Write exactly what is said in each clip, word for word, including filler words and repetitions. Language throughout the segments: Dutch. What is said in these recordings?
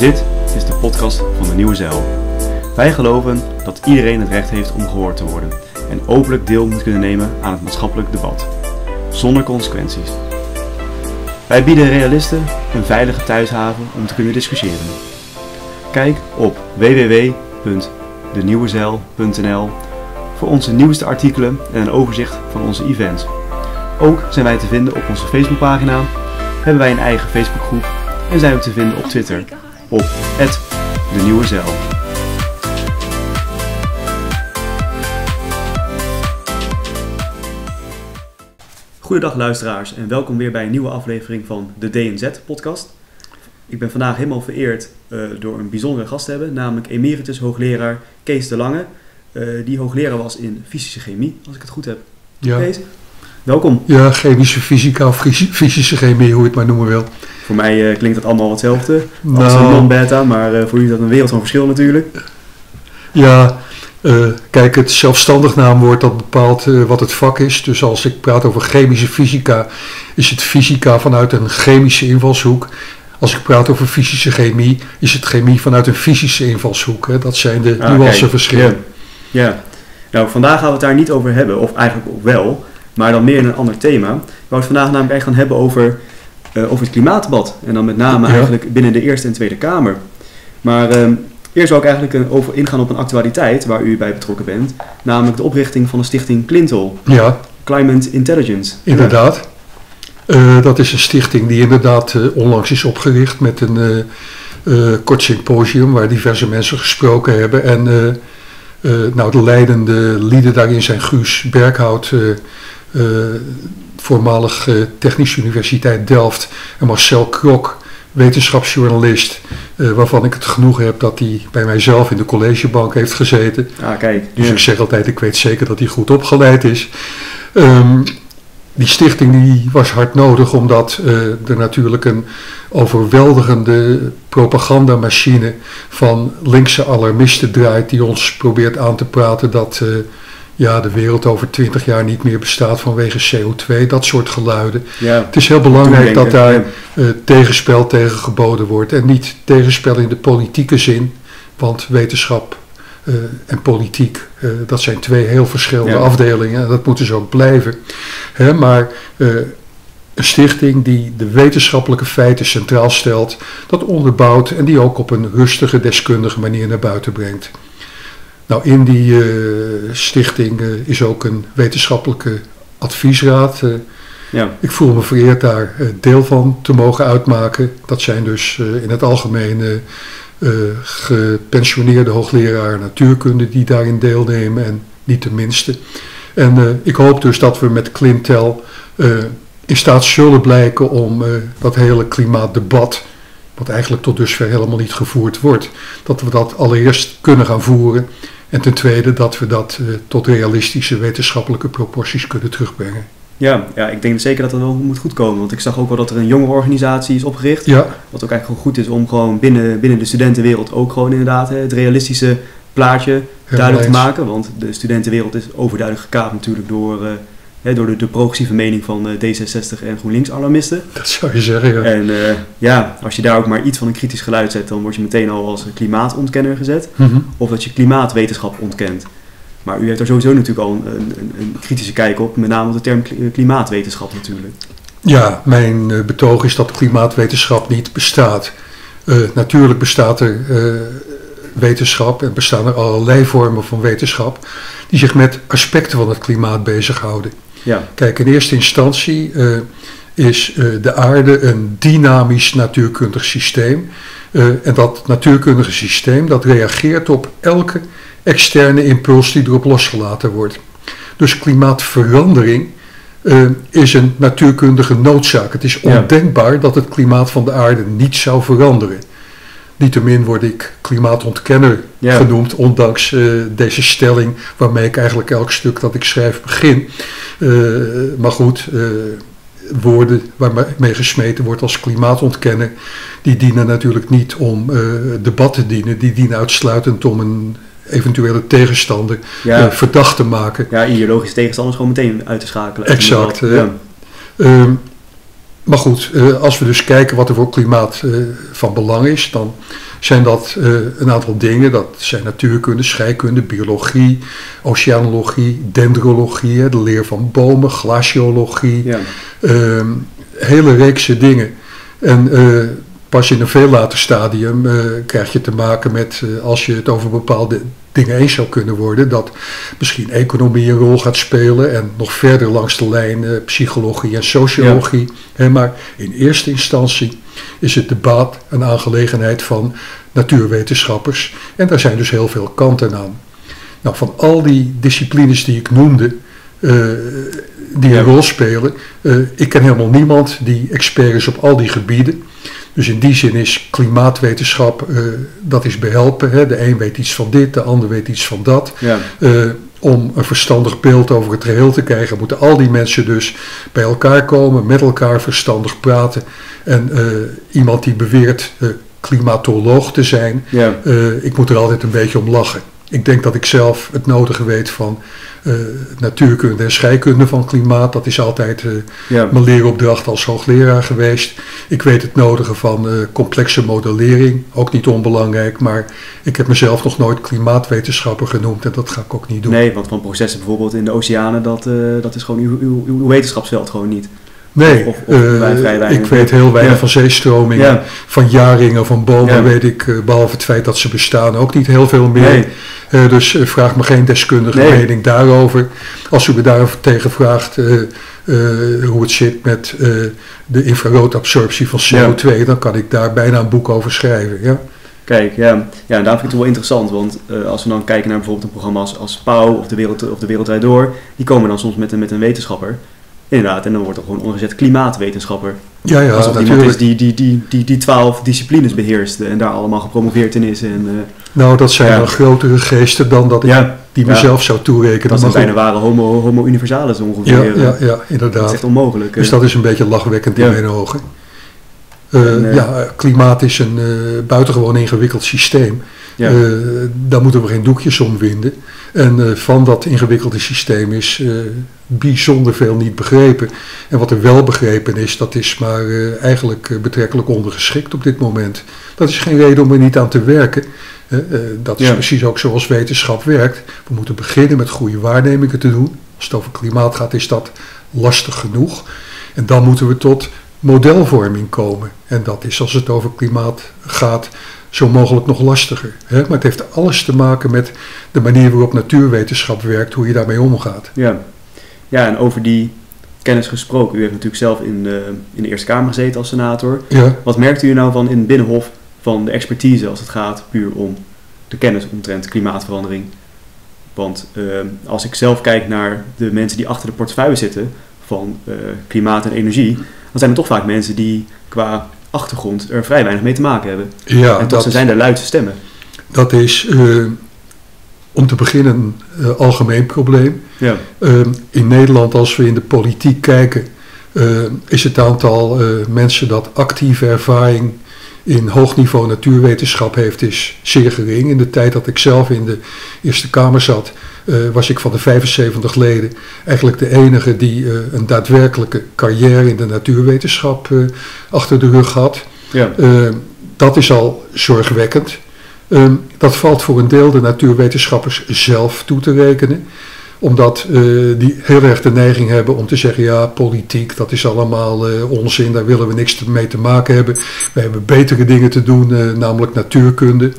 Dit is de podcast van de Nieuwe Zijl. Wij geloven dat iedereen het recht heeft om gehoord te worden en openlijk deel moet kunnen nemen aan het maatschappelijk debat, zonder consequenties. Wij bieden realisten een veilige thuishaven om te kunnen discussiëren. Kijk op w w w punt de nieuwe zijl punt n l voor onze nieuwste artikelen en een overzicht van onze events. Ook zijn wij te vinden op onze Facebookpagina, hebben wij een eigen Facebookgroep en zijn we te vinden op Twitter op at de nieuwe zijl. Goedendag luisteraars en welkom weer bij een nieuwe aflevering van de D N Z-podcast. Ik ben vandaag helemaal vereerd uh, door een bijzondere gast te hebben, namelijk emeritus hoogleraar Kees de Lange, uh, die hoogleraar was in fysische chemie, als ik het goed heb. Ja. Kees, welkom. Ja, chemische fysica of fysische chemie, hoe je het maar noemen wil. Voor mij uh, klinkt dat allemaal hetzelfde, nou, als een non-beta, maar uh, voor jullie is dat een wereld van verschil natuurlijk. Ja, uh, kijk, het zelfstandig naamwoord dat bepaalt uh, wat het vak is. Dus als ik praat over chemische fysica, is het fysica vanuit een chemische invalshoek. Als ik praat over fysische chemie, is het chemie vanuit een fysische invalshoek. Hè? Dat zijn de ah, nuanceverschillen. Ja. ja, nou vandaag gaan we het daar niet over hebben, of eigenlijk ook wel, maar dan meer in een ander thema. We gaan het vandaag namelijk echt gaan hebben over, uh, over het klimaatdebat. En dan met name ja. eigenlijk binnen de Eerste en Tweede Kamer. Maar um, eerst zou ik eigenlijk een, over ingaan op een actualiteit waar u bij betrokken bent. Namelijk de oprichting van de stichting Clintel. Ja. Climate Intelligence. Inderdaad. Ja. Uh, dat is een stichting die inderdaad uh, onlangs is opgericht met een uh, uh, kort symposium waar diverse mensen gesproken hebben. En uh, uh, nou, de leidende lieden daarin zijn Guus Berkhout, uh, uh, voormalig uh, Technische Universiteit Delft, en Marcel Krok, wetenschapsjournalist, uh, waarvan ik het genoegen heb dat hij bij mijzelf in de collegebank heeft gezeten. Ah, kijk, dus ja. ik zeg altijd, ik weet zeker dat hij goed opgeleid is. Um, Die stichting die was hard nodig omdat uh, er natuurlijk een overweldigende propagandamachine van linkse alarmisten draait die ons probeert aan te praten dat uh, ja, de wereld over twintig jaar niet meer bestaat vanwege C O twee, dat soort geluiden. Ja, het is heel belangrijk dat daar uh, tegenspel tegen geboden wordt en niet tegenspel in de politieke zin, want wetenschap Uh, en politiek, uh, dat zijn twee heel verschillende ja. afdelingen en dat moet dus ook blijven. Hè, maar uh, een stichting die de wetenschappelijke feiten centraal stelt, dat onderbouwt en die ook op een rustige, deskundige manier naar buiten brengt. Nou, in die uh, stichting uh, is ook een wetenschappelijke adviesraad. Uh, ja. Ik voel me vereerd daar uh, deel van te mogen uitmaken. Dat zijn dus uh, in het algemeen Uh, Uh, gepensioneerde hoogleraar natuurkunde die daarin deelnemen en niet de minste. En uh, ik hoop dus dat we met Clintel uh, in staat zullen blijken om uh, dat hele klimaatdebat, wat eigenlijk tot dusver helemaal niet gevoerd wordt, dat we dat allereerst kunnen gaan voeren en ten tweede dat we dat uh, tot realistische wetenschappelijke proporties kunnen terugbrengen. Ja, ja, ik denk zeker dat dat wel moet goedkomen. Want ik zag ook wel dat er een jonge organisatie is opgericht. Ja. Wat ook eigenlijk gewoon goed is om gewoon binnen, binnen de studentenwereld ook gewoon inderdaad het realistische plaatje duidelijk te maken. Want de studentenwereld is overduidelijk gekaapt natuurlijk door, eh, door de, de progressieve mening van D zesenzestig en GroenLinks alarmisten. Dat zou je zeggen, ja. En eh, ja, als je daar ook maar iets van een kritisch geluid zet, dan word je meteen al als klimaatontkenner gezet. Mm-hmm. Of dat je klimaatwetenschap ontkent. Maar u heeft er sowieso natuurlijk al een, een, een kritische kijk op, met name op de term klimaatwetenschap natuurlijk. Ja, mijn betoog is dat klimaatwetenschap niet bestaat. Uh, natuurlijk bestaat er uh, wetenschap en bestaan er allerlei vormen van wetenschap die zich met aspecten van het klimaat bezighouden. Ja. Kijk, in eerste instantie uh, is uh, de aarde een dynamisch natuurkundig systeem. Uh, en dat natuurkundige systeem dat reageert op elke externe impuls die erop losgelaten wordt. Dus klimaatverandering uh, is een natuurkundige noodzaak. Het is ondenkbaar ja. dat het klimaat van de aarde niet zou veranderen. Niettemin word ik klimaatontkenner ja. genoemd, ondanks uh, deze stelling waarmee ik eigenlijk elk stuk dat ik schrijf begin. Uh, maar goed, uh, woorden waarmee gesmeten wordt als klimaatontkenner, die dienen natuurlijk niet om uh, debat te dienen, die dienen uitsluitend om een eventuele tegenstander ja. uh, verdacht te maken. Ja, ideologische tegenstanders gewoon meteen uit te schakelen. Exact. Uh, ja. uh, maar goed, uh, als we dus kijken wat er voor klimaat uh, van belang is, dan zijn dat uh, een aantal dingen. Dat zijn natuurkunde, scheikunde, biologie, oceanologie, dendrologie, de leer van bomen, glaciologie. Ja. Uh, hele reekse dingen. En uh, pas in een veel later stadium uh, krijg je te maken met, uh, als je het over bepaalde dingen eens zou kunnen worden, dat misschien economie een rol gaat spelen en nog verder langs de lijn uh, psychologie en sociologie. Ja. Hey, maar in eerste instantie is het debat een aangelegenheid van natuurwetenschappers en daar zijn dus heel veel kanten aan. Nou, van al die disciplines die ik noemde, uh, die een ja. rol spelen, uh, ik ken helemaal niemand die expert is op al die gebieden. Dus in die zin is klimaatwetenschap, uh, dat is behelpen. Hè? De een weet iets van dit, de ander weet iets van dat. Ja. Uh, om een verstandig beeld over het geheel te krijgen, moeten al die mensen dus bij elkaar komen, met elkaar verstandig praten. En uh, iemand die beweert uh, klimatoloog te zijn, ja. uh, ik moet er altijd een beetje om lachen. Ik denk dat ik zelf het nodige weet van uh, natuurkunde en scheikunde van klimaat. Dat is altijd uh, ja. mijn leeropdracht als hoogleraar geweest. Ik weet het nodige van uh, complexe modellering, ook niet onbelangrijk. Maar ik heb mezelf nog nooit klimaatwetenschapper genoemd en dat ga ik ook niet doen. Nee, want van processen bijvoorbeeld in de oceanen, dat, uh, dat is gewoon uw, uw, uw wetenschapsveld gewoon niet. Nee, of, of, of uh, ik weet heel weinig ja. van zeestromingen, ja. van jaringen, van bomen ja. weet ik, behalve het feit dat ze bestaan, ook niet heel veel meer. Nee. Uh, dus vraag me geen deskundige nee. mening daarover. Als u me daarover tegen vraagt uh, uh, hoe het zit met uh, de infraroodabsorptie van C O twee, ja. dan kan ik daar bijna een boek over schrijven. Ja? Kijk, ja. ja, en daar vind ik het wel interessant, want uh, als we dan kijken naar bijvoorbeeld een programma als, als Pauw of de, wereld, of de Wereldwijd Door, die komen dan soms met een, met een wetenschapper. Inderdaad, en dan wordt er gewoon ondergezet klimaatwetenschapper. Ja, ja, alsof iemand is die, die, die, die, die twaalf disciplines beheerst en daar allemaal gepromoveerd in is. En, uh, nou, dat zijn ja. wel grotere geesten dan dat ik ja. die mezelf ja. zou toerekenen. Dat zijn bijna ware homo, homo universalis ongeveer. Ja, ja, ja, inderdaad. Dat is echt onmogelijk. Dus dat is een beetje lachwekkend ja. in mijn ogen. Uh, en, uh, ja, klimaat is een uh, buitengewoon ingewikkeld systeem. Ja. Uh, daar moeten we geen doekjes om winden. En uh, van dat ingewikkelde systeem is uh, bijzonder veel niet begrepen. En wat er wel begrepen is, dat is maar uh, eigenlijk betrekkelijk ondergeschikt op dit moment. Dat is geen reden om er niet aan te werken. Uh, uh, dat is ja. precies ook zoals wetenschap werkt. We moeten beginnen met goede waarnemingen te doen. Als het over klimaat gaat, is dat lastig genoeg. En dan moeten we tot modelvorming komen. En dat is, als het over klimaat gaat, zo mogelijk nog lastiger. Hè? Maar het heeft alles te maken met de manier waarop natuurwetenschap werkt, hoe je daarmee omgaat. Ja, ja, en over die kennis gesproken. U heeft natuurlijk zelf in de, in de Eerste Kamer gezeten als senator. Ja. Wat merkt u nou van in het Binnenhof van de expertise als het gaat puur om de kennis omtrent klimaatverandering? Want uh, als ik zelf kijk naar de mensen die achter de portefeuille zitten van uh, klimaat en energie, dan zijn er toch vaak mensen die qua achtergrond er vrij weinig mee te maken hebben. Ja, en dat, ze zijn de luidste stemmen. Dat is uh, om te beginnen een uh, algemeen probleem. Ja. Uh, in Nederland, als we in de politiek kijken, uh, is het aantal uh, mensen dat actieve ervaring in hoog niveau natuurwetenschap heeft, is zeer gering. In de tijd dat ik zelf in de Eerste Kamer zat, uh, was ik van de vijfenzeventig leden eigenlijk de enige die uh, een daadwerkelijke carrière in de natuurwetenschap uh, achter de rug had. Ja. Uh, dat is al zorgwekkend. Uh, dat valt voor een deel de natuurwetenschappers zelf toe te rekenen, omdat uh, die heel erg de neiging hebben om te zeggen, ja, politiek, dat is allemaal uh, onzin, daar willen we niks mee te maken hebben. We hebben betere dingen te doen, uh, namelijk natuurkunde.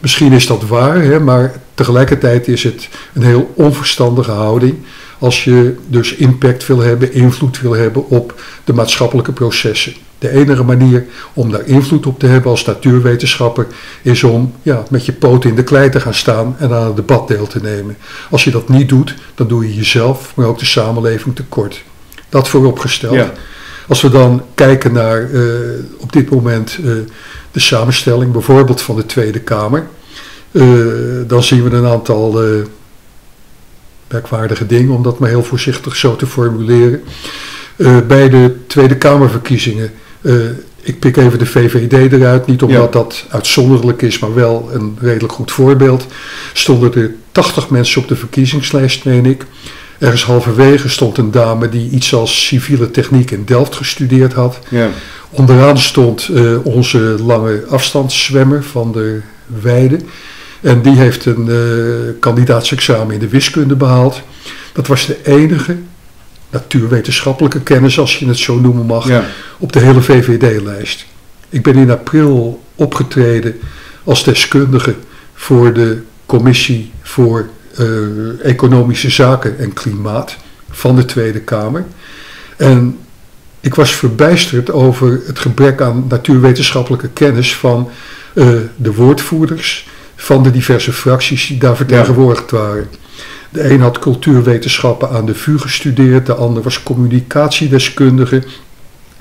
Misschien is dat waar, hè, maar tegelijkertijd is het een heel onverstandige houding als je dus impact wil hebben, invloed wil hebben op de maatschappelijke processen. De enige manier om daar invloed op te hebben als natuurwetenschapper is om ja, met je poten in de klei te gaan staan en aan het debat deel te nemen. Als je dat niet doet, dan doe je jezelf, maar ook de samenleving tekort. Dat vooropgesteld. Ja. Als we dan kijken naar uh, op dit moment uh, de samenstelling bijvoorbeeld van de Tweede Kamer, uh, dan zien we een aantal uh, merkwaardige dingen, om dat maar heel voorzichtig zo te formuleren. Uh, bij de Tweede Kamerverkiezingen, Uh, ik pik even de V V D eruit, niet omdat ja. dat uitzonderlijk is, maar wel een redelijk goed voorbeeld. Stonden er tachtig mensen op de verkiezingslijst, meen ik. Ergens halverwege stond een dame die iets als civiele techniek in Delft gestudeerd had. Ja. Onderaan stond uh, onze lange afstandszwemmer van de Weide. En die heeft een uh, kandidaatsexamen in de wiskunde behaald. Dat was de enige natuurwetenschappelijke kennis, als je het zo noemen mag, ja, op de hele V V D-lijst. Ik ben in april opgetreden als deskundige voor de Commissie voor uh, Economische Zaken en Klimaat van de Tweede Kamer. En ik was verbijsterd over het gebrek aan natuurwetenschappelijke kennis van uh, de woordvoerders van de diverse fracties die daar vertegenwoordigd waren. De een had cultuurwetenschappen aan de V U gestudeerd, de ander was communicatiedeskundige,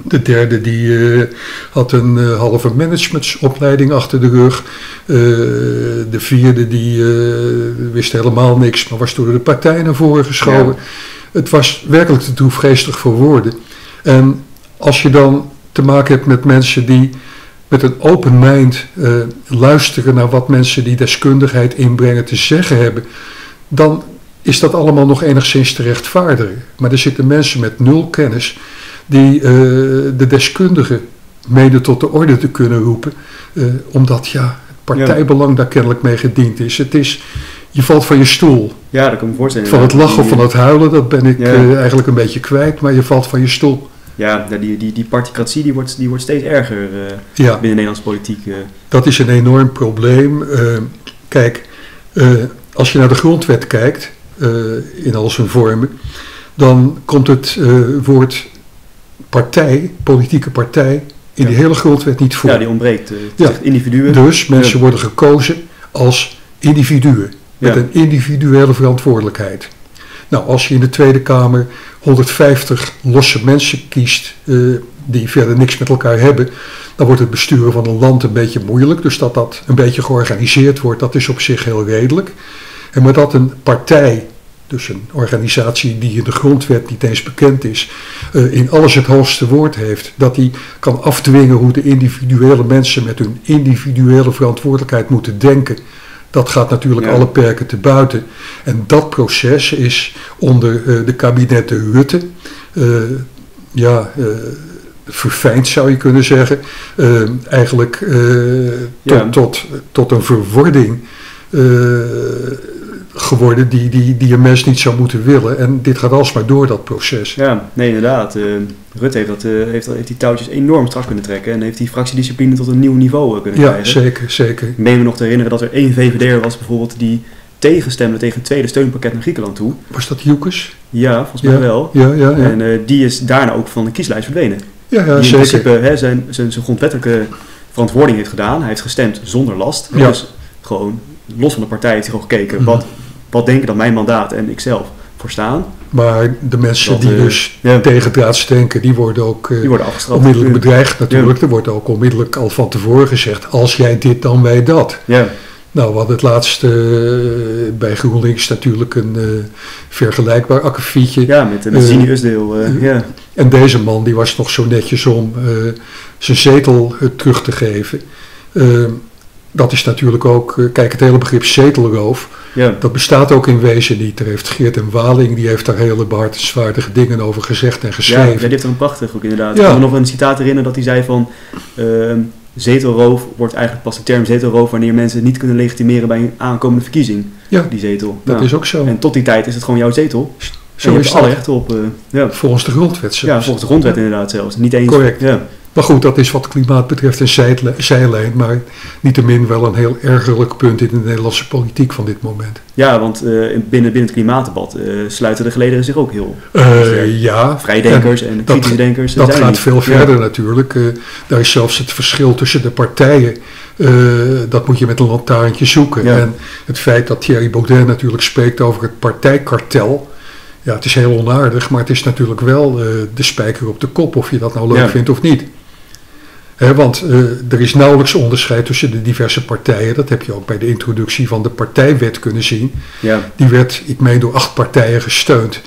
de derde die uh, had een uh, halve managementsopleiding achter de rug, uh, de vierde die uh, wist helemaal niks, maar was door de partij naar voren geschoven. Ja. Het was werkelijk te droefgeestig voor woorden. En als je dan te maken hebt met mensen die met een open mind uh, luisteren naar wat mensen die deskundigheid inbrengen te zeggen hebben, dan is dat allemaal nog enigszins te rechtvaardigen. Maar er zitten mensen met nul kennis die uh, de deskundigen mede tot de orde te kunnen roepen, uh, omdat ja, partijbelang ja. daar kennelijk mee gediend is. Het is, je valt van je stoel. Ja, dat kan me voorstellen. Van het lachen of van het huilen, dat ben ik ja. uh, eigenlijk een beetje kwijt, maar je valt van je stoel. Ja, die, die, die particratie die wordt, die wordt steeds erger uh, ja. binnen Nederlandse politiek. Uh. Dat is een enorm probleem. Uh, kijk, uh, als je naar de grondwet kijkt, uh, in al zijn vormen, dan komt het uh, woord partij, politieke partij, in ja. die hele grondwet niet voor. Ja, die ontbreekt. Uh, ja. Individuen. Dus mensen ja. worden gekozen als individuen, met ja. een individuele verantwoordelijkheid. Nou, als je in de Tweede Kamer honderdvijftig losse mensen kiest uh, die verder niks met elkaar hebben, dan wordt het besturen van een land een beetje moeilijk. Dus dat dat een beetje georganiseerd wordt, dat is op zich heel redelijk. En maar dat een partij, dus een organisatie die in de grondwet niet eens bekend is, uh, in alles het hoogste woord heeft, dat die kan afdwingen hoe de individuele mensen met hun individuele verantwoordelijkheid moeten denken, dat gaat natuurlijk ja. alle perken te buiten. En dat proces is onder uh, de kabinetten Rutte uh, ja, uh, verfijnd, zou je kunnen zeggen. Uh, eigenlijk uh, ja. tot, tot, tot een verwording uh, geworden die, die, die een mens niet zou moeten willen. En dit gaat alsmaar door, dat proces. Ja, nee, inderdaad. Uh, Rutte heeft, dat, uh, heeft, heeft die touwtjes enorm strak kunnen trekken en heeft die fractiediscipline tot een nieuw niveau kunnen ja, krijgen. Ja, zeker, zeker. Meen me nog te herinneren dat er één V V D'er was bijvoorbeeld die tegenstemde tegen het tweede steunpakket naar Griekenland toe. Was dat Joekes? Ja, volgens mij ja, wel. Ja, ja, ja. En uh, die is daarna ook van de kieslijst verdwenen. Ja, ja, die in zeker. Principe hè, zijn, zijn, zijn grondwettelijke verantwoording heeft gedaan. Hij heeft gestemd zonder last. Ja. Dus gewoon los van de partij heeft hij gewoon gekeken, mm-hmm. wat, wat denken dat mijn mandaat en ikzelf voorstaan. Maar de mensen dat, die uh, dus ja. tegendraads denken, die worden ook uh, die worden onmiddellijk bedreigd natuurlijk. Ja. Er wordt ook onmiddellijk al van tevoren gezegd, als jij dit dan wij dat. Ja. Nou, we hadden het laatste uh, bij GroenLinks natuurlijk een uh, vergelijkbaar akkefietje. Ja, met, met uh, Sinusdeel. Uh, uh, yeah. En deze man die was nog zo netjes om uh, zijn zetel uh, terug te geven. Uh, Dat is natuurlijk ook, kijk, het hele begrip zetelroof, ja. dat bestaat ook in wezen niet. Er heeft Geert M. Waling, die heeft daar hele behartenswaardige dingen over gezegd en geschreven. Ja, die heeft er een prachtig ook inderdaad. Ja. Ik kan me nog een citaat herinneren dat hij zei van, uh, zetelroof wordt eigenlijk pas de term zetelroof wanneer mensen het niet kunnen legitimeren bij een aankomende verkiezing. Ja, die zetel. dat nou, is ook zo. En tot die tijd is het gewoon jouw zetel. Zo en je is hebt alle recht op. Uh, ja. Volgens de grondwet zelfs. Ja, volgens de grondwet inderdaad zelfs. Niet eens. Correct. Ja. Maar goed, dat is wat klimaat betreft een zijle- zijlijn, maar niettemin wel een heel ergerlijk punt in de Nederlandse politiek van dit moment. Ja, want uh, binnen, binnen het klimaatdebat uh, sluiten de gelederen zich ook heel. Uh, dus ja. Vrijdenkers en, en kritische denkers. Dat, dat gaat niet. veel verder ja. natuurlijk. Uh, daar is zelfs het verschil tussen de partijen. Uh, dat moet je met een lantaarntje zoeken. Ja. En het feit dat Thierry Baudet natuurlijk spreekt over het partijkartel. Ja, het is heel onaardig, maar het is natuurlijk wel uh, de spijker op de kop, of je dat nou leuk ja. vindt of niet. He, want uh, er is nauwelijks onderscheid tussen de diverse partijen. Dat heb je ook bij de introductie van de partijwet kunnen zien. Ja. Die werd, ik meen, door acht partijen gesteund.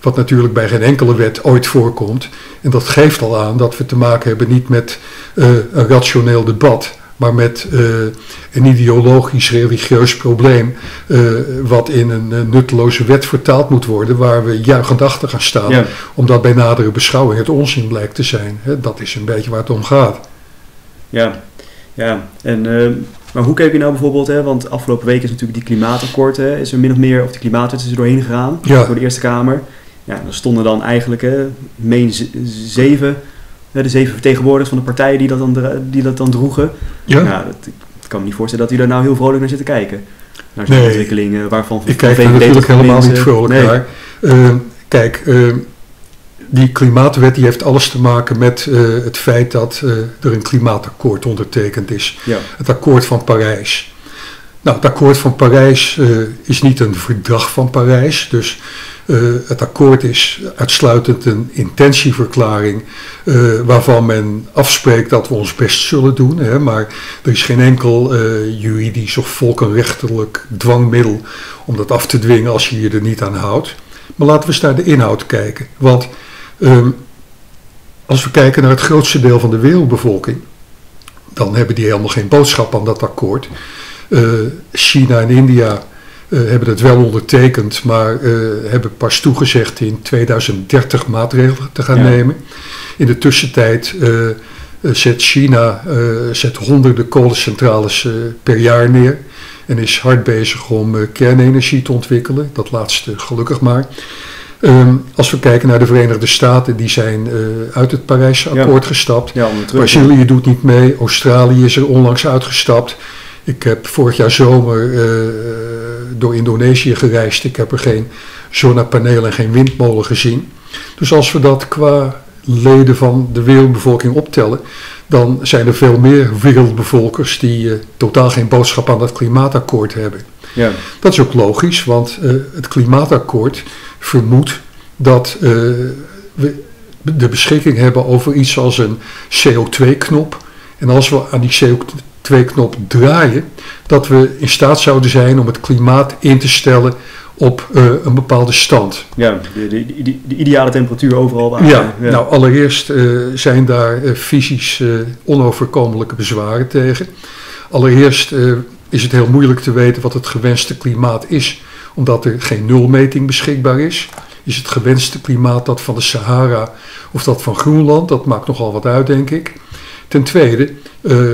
Wat natuurlijk bij geen enkele wet ooit voorkomt. En dat geeft al aan dat we te maken hebben niet met uh, een rationeel debat, maar met uh, een ideologisch religieus probleem uh, wat in een uh, nutteloze wet vertaald moet worden, waar we juichend achter gaan staan, ja. Omdat bij nadere beschouwing het onzin blijkt te zijn. Hè? Dat is een beetje waar het om gaat. Ja, ja. En, uh, maar hoe keek je nou bijvoorbeeld, hè? Want afgelopen week is natuurlijk die klimaatakkoord, hè? Is er min of meer, of de klimaatwet is er doorheen gegaan, ja. Door de Eerste Kamer. Ja, er stonden dan eigenlijk, hè, meen z- zeven... de zeven vertegenwoordigers van de partijen die dat dan, die dat dan droegen. Ja. Nou, dat, ik kan me niet voorstellen dat u daar nou heel vrolijk naar zit te kijken. Naar zo'n nee, ontwikkeling waarvan... ik kijk er natuurlijk helemaal mensen. niet vrolijk nee. naar. Uh, kijk, uh, die klimaatwet die heeft alles te maken met uh, het feit dat uh, er een klimaatakkoord ondertekend is. Ja. Het akkoord van Parijs. Nou, het akkoord van Parijs uh, is niet een verdrag van Parijs, dus... Uh, het akkoord is uitsluitend een intentieverklaring uh, waarvan men afspreekt dat we ons best zullen doen. Hè, maar er is geen enkel uh, juridisch of volkenrechtelijk dwangmiddel om dat af te dwingen als je je er niet aan houdt. Maar laten we eens naar de inhoud kijken. Want uh, als we kijken naar het grootste deel van de wereldbevolking, dan hebben die helemaal geen boodschap aan dat akkoord. Uh, China en India... Uh, hebben het wel ondertekend, maar uh, hebben pas toegezegd in tweeduizend dertig maatregelen te gaan ja. nemen. In de tussentijd uh, zet China uh, zet honderden kolencentrales uh, per jaar neer en is hard bezig om uh, kernenergie te ontwikkelen. Dat laatste gelukkig maar. Um, als we kijken naar de Verenigde Staten, die zijn uh, uit het Parijse akkoord ja. gestapt. Ja, Brazilië ja. doet niet mee, Australië is er onlangs uitgestapt. Ik heb vorig jaar zomer uh, door Indonesië gereisd. Ik heb er geen zonnepanelen en geen windmolen gezien. Dus als we dat qua leden van de wereldbevolking optellen, dan zijn er veel meer wereldbevolkers die uh, totaal geen boodschap aan dat klimaatakkoord hebben. Ja. Dat is ook logisch, want uh, het klimaatakkoord vermoedt dat uh, we de beschikking hebben over iets als een C O twee knop. En als we aan die C O twee twee knop draaien, dat we in staat zouden zijn om het klimaat in te stellen op uh, een bepaalde stand. Ja, de, de, de, de ideale temperatuur overal op aarde. Ja, ja. Nou allereerst uh, zijn daar uh, fysisch uh, onoverkomelijke bezwaren tegen. Allereerst uh, is het heel moeilijk te weten wat het gewenste klimaat is, omdat er geen nulmeting beschikbaar is. Is het gewenste klimaat dat van de Sahara of dat van Groenland? Dat maakt nogal wat uit, denk ik. Ten tweede... Uh,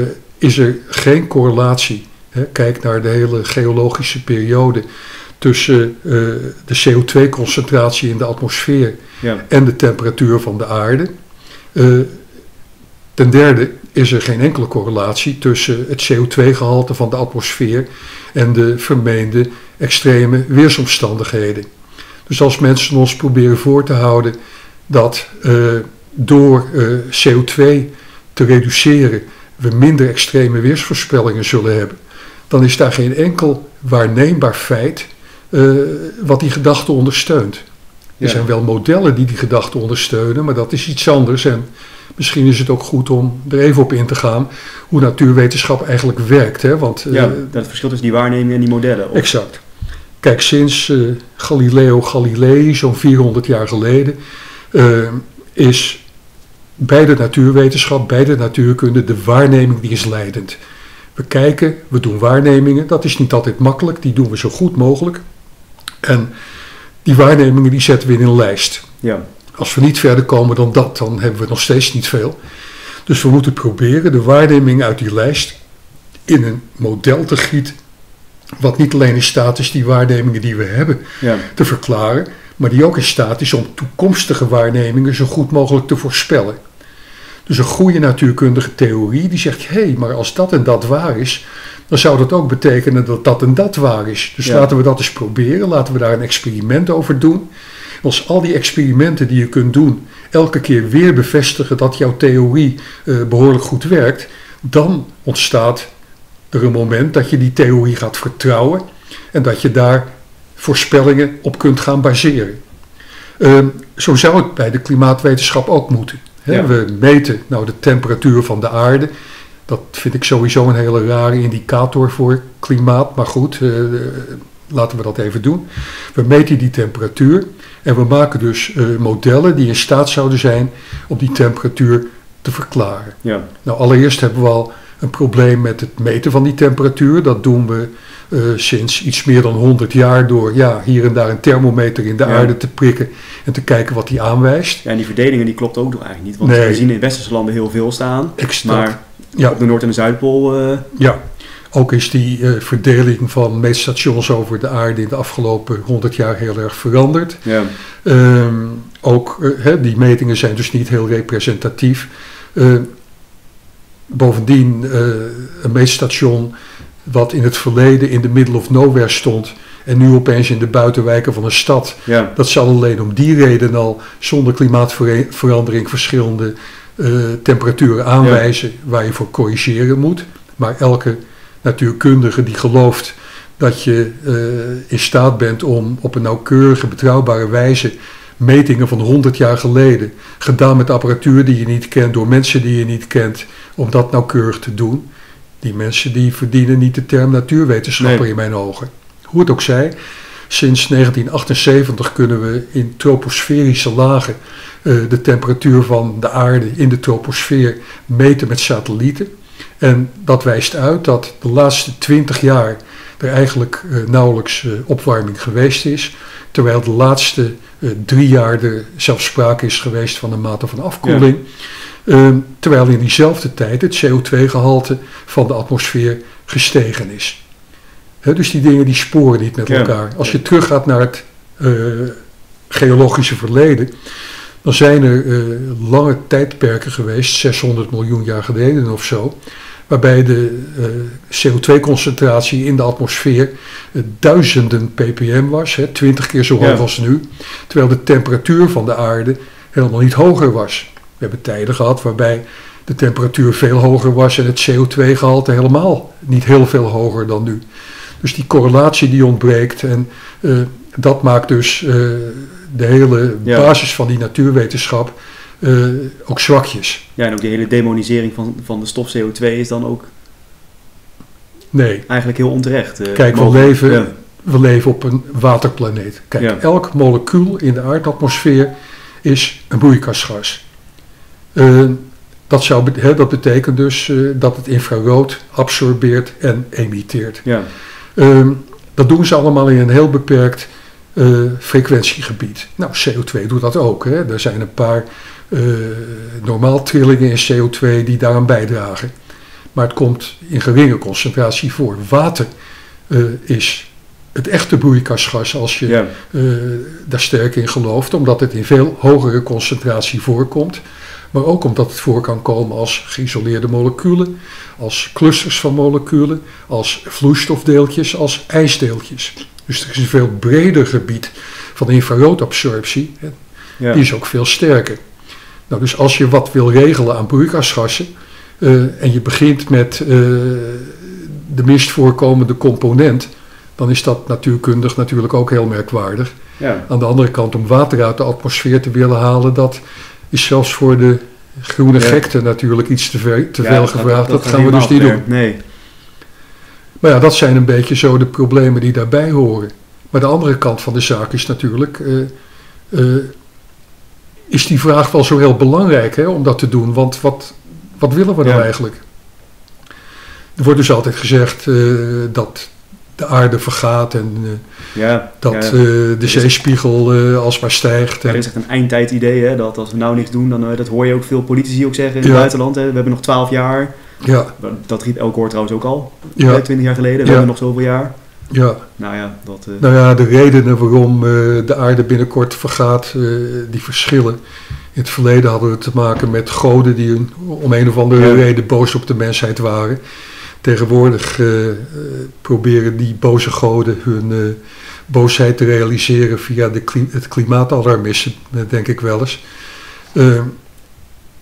is er geen correlatie, hè, kijk naar de hele geologische periode, tussen uh, de C O twee concentratie in de atmosfeer ja. en de temperatuur van de aarde. Uh, ten derde is er geen enkele correlatie tussen het C O twee gehalte van de atmosfeer en de vermeende extreme weersomstandigheden. Dus als mensen ons proberen voor te houden dat uh, door uh, C O twee te reduceren we minder extreme weersvoorspellingen zullen hebben, dan is daar geen enkel waarneembaar feit uh, wat die gedachte ondersteunt. Er ja. zijn wel modellen die die gedachte ondersteunen, maar dat is iets anders. En misschien is het ook goed om er even op in te gaan hoe natuurwetenschap eigenlijk werkt. Hè? Want, uh, ja, dat verschil tussen die waarnemingen en die modellen. Of? Exact. Kijk, sinds uh, Galileo Galilei, zo'n vierhonderd jaar geleden, uh, is... bij de natuurwetenschap, bij de natuurkunde, de waarneming die is leidend. We kijken, we doen waarnemingen, dat is niet altijd makkelijk, die doen we zo goed mogelijk. En die waarnemingen die zetten we in een lijst. Ja. Als we niet verder komen dan dat, dan hebben we nog steeds niet veel. Dus we moeten proberen de waarneming uit die lijst in een model te gieten, wat niet alleen in staat is die waarnemingen die we hebben ja. te verklaren, maar die ook in staat is om toekomstige waarnemingen zo goed mogelijk te voorspellen. Dus een goede natuurkundige theorie die zegt, hé, hey, maar als dat en dat waar is, dan zou dat ook betekenen dat dat en dat waar is. Dus ja. laten we dat eens proberen, laten we daar een experiment over doen. En als al die experimenten die je kunt doen, elke keer weer bevestigen dat jouw theorie uh, behoorlijk goed werkt, dan ontstaat er een moment dat je die theorie gaat vertrouwen en dat je daar voorspellingen op kunt gaan baseren. Uh, zo zou het bij de klimaatwetenschap ook moeten. Hè? Ja. We meten nou de temperatuur van de aarde. Dat vind ik sowieso een hele rare indicator voor klimaat. Maar goed, uh, laten we dat even doen. We meten die temperatuur en we maken dus uh, modellen die in staat zouden zijn om die temperatuur te verklaren. Ja. Nou, allereerst hebben we al een probleem met het meten van die temperatuur. Dat doen we uh, sinds iets meer dan honderd jaar door ja, hier en daar een thermometer in de ja. aarde te prikken en te kijken wat die aanwijst. Ja, en die verdelingen die klopt ook nog eigenlijk niet, want nee. we zien in westerse landen heel veel staan, exact. Maar ja. op de Noord- en de Zuidpool... Uh... Ja, ook is die uh, verdeling van meetstations over de aarde in de afgelopen honderd jaar heel erg veranderd. Ja. Um, ook uh, he, die metingen zijn dus niet heel representatief. Uh, Bovendien, uh, een meetstation wat in het verleden in de middle of nowhere stond en nu opeens in de buitenwijken van een stad. Ja. Dat zal alleen om die reden al zonder klimaatverandering verschillende uh, temperaturen aanwijzen ja. waar je voor corrigeren moet. Maar elke natuurkundige die gelooft dat je uh, in staat bent om op een nauwkeurige, betrouwbare wijze metingen van honderd jaar geleden, gedaan met apparatuur die je niet kent, door mensen die je niet kent, om dat nauwkeurig te doen. Die mensen die verdienen niet de term natuurwetenschapper nee. in mijn ogen. Hoe het ook zij, sinds negentien achtenzeventig kunnen we in troposferische lagen uh, de temperatuur van de aarde in de troposfeer meten met satellieten. En dat wijst uit dat de laatste twintig jaar er eigenlijk uh, nauwelijks uh, opwarming geweest is, terwijl de laatste uh, drie jaar er zelfs sprake is geweest van een mate van afkoeling. Ja. Uh, terwijl in diezelfde tijd het C O twee gehalte van de atmosfeer gestegen is. Hè, dus die dingen die sporen niet met ja. elkaar. Als je teruggaat naar het uh, geologische verleden, dan zijn er uh, lange tijdperken geweest, zeshonderd miljoen jaar geleden of zo, waarbij de uh, C O twee concentratie in de atmosfeer uh, duizenden ppm was, hè, twintig keer zo hoog ja. als nu, terwijl de temperatuur van de aarde helemaal niet hoger was. We hebben tijden gehad waarbij de temperatuur veel hoger was en het C O twee gehalte helemaal niet heel veel hoger dan nu. Dus die correlatie die ontbreekt en uh, dat maakt dus uh, de hele ja. basis van die natuurwetenschap Uh, ook zwakjes. Ja, en ook die hele demonisering van, van de stof C O twee is dan ook nee. eigenlijk heel onterecht. Uh, Kijk, we leven, ja. we leven op een waterplaneet. Kijk, ja. elk molecuul in de aardatmosfeer is een broeikasgas. Uh, dat, zou, hè, dat betekent dus uh, dat het infrarood absorbeert en emitteert. Ja. Uh, dat doen ze allemaal in een heel beperkt Uh, frequentiegebied. Nou, C O twee doet dat ook. Hè. Er zijn een paar uh, normaal trillingen in C O twee die daaraan bijdragen. Maar het komt in geringe concentratie voor. Water uh, is het echte broeikasgas als je ja. uh, daar sterk in gelooft, omdat het in veel hogere concentratie voorkomt. Maar ook omdat het voor kan komen als geïsoleerde moleculen, als clusters van moleculen, als vloeistofdeeltjes, als ijsdeeltjes. Dus er is een veel breder gebied van infraroodabsorptie. Ja. Die is ook veel sterker. Nou, dus als je wat wil regelen aan broeikasgassen uh, en je begint met uh, de minst voorkomende component, dan is dat natuurkundig natuurlijk ook heel merkwaardig. Ja. Aan de andere kant, om water uit de atmosfeer te willen halen, dat is zelfs voor de groene ja. gekte natuurlijk iets te, ver, te ja, veel dat, gevraagd. Dat, dat, dat gaan we dus niet doen. Nee. Maar ja, dat zijn een beetje zo de problemen die daarbij horen. Maar de andere kant van de zaak is natuurlijk, uh, uh, is die vraag wel zo heel belangrijk, hè, om dat te doen? Want wat, wat willen we ja. nou eigenlijk? Er wordt dus altijd gezegd uh, dat de aarde vergaat en uh, ja, dat ja, ja. Uh, de zeespiegel uh, alsmaar stijgt. Er is echt een eindtijdidee, hè, dat als we nou niks doen, dan, uh, dat hoor je ook veel politici ook zeggen in ja. het buitenland. Hè, we hebben nog twaalf jaar. Ja. Dat riep Elkoor trouwens ook al, ja. twintig jaar geleden, we ja. hebben nog zoveel jaar. Ja. Nou, ja, dat, uh... nou ja, de redenen waarom uh, de aarde binnenkort vergaat, uh, die verschillen. In het verleden hadden we te maken met goden die een, om een of andere ja. reden boos op de mensheid waren. Tegenwoordig uh, uh, proberen die boze goden hun uh, boosheid te realiseren via de kli- het klimaatalarmisme, denk ik wel eens. Uh,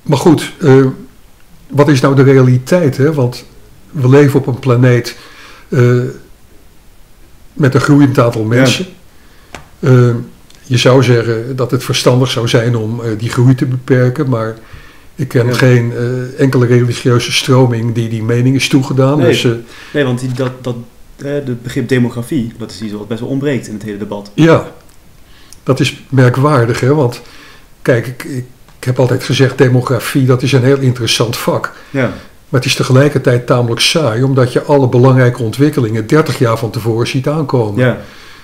maar goed, uh, wat is nou de realiteit? Hè? Want we leven op een planeet uh, met een groeiend aantal mensen. Ja. Uh, je zou zeggen dat het verstandig zou zijn om uh, die groei te beperken, maar ik ken ja. geen uh, enkele religieuze stroming die die mening is toegedaan. Nee, dus, uh, nee want die, dat, dat eh, het begrip demografie, dat is iets wat best wel ontbreekt in het hele debat. Ja, dat is merkwaardig. Hè? Want kijk, ik... ik Ik heb altijd gezegd, demografie, dat is een heel interessant vak. Ja. Maar het is tegelijkertijd tamelijk saai, omdat je alle belangrijke ontwikkelingen dertig jaar van tevoren ziet aankomen. Ja.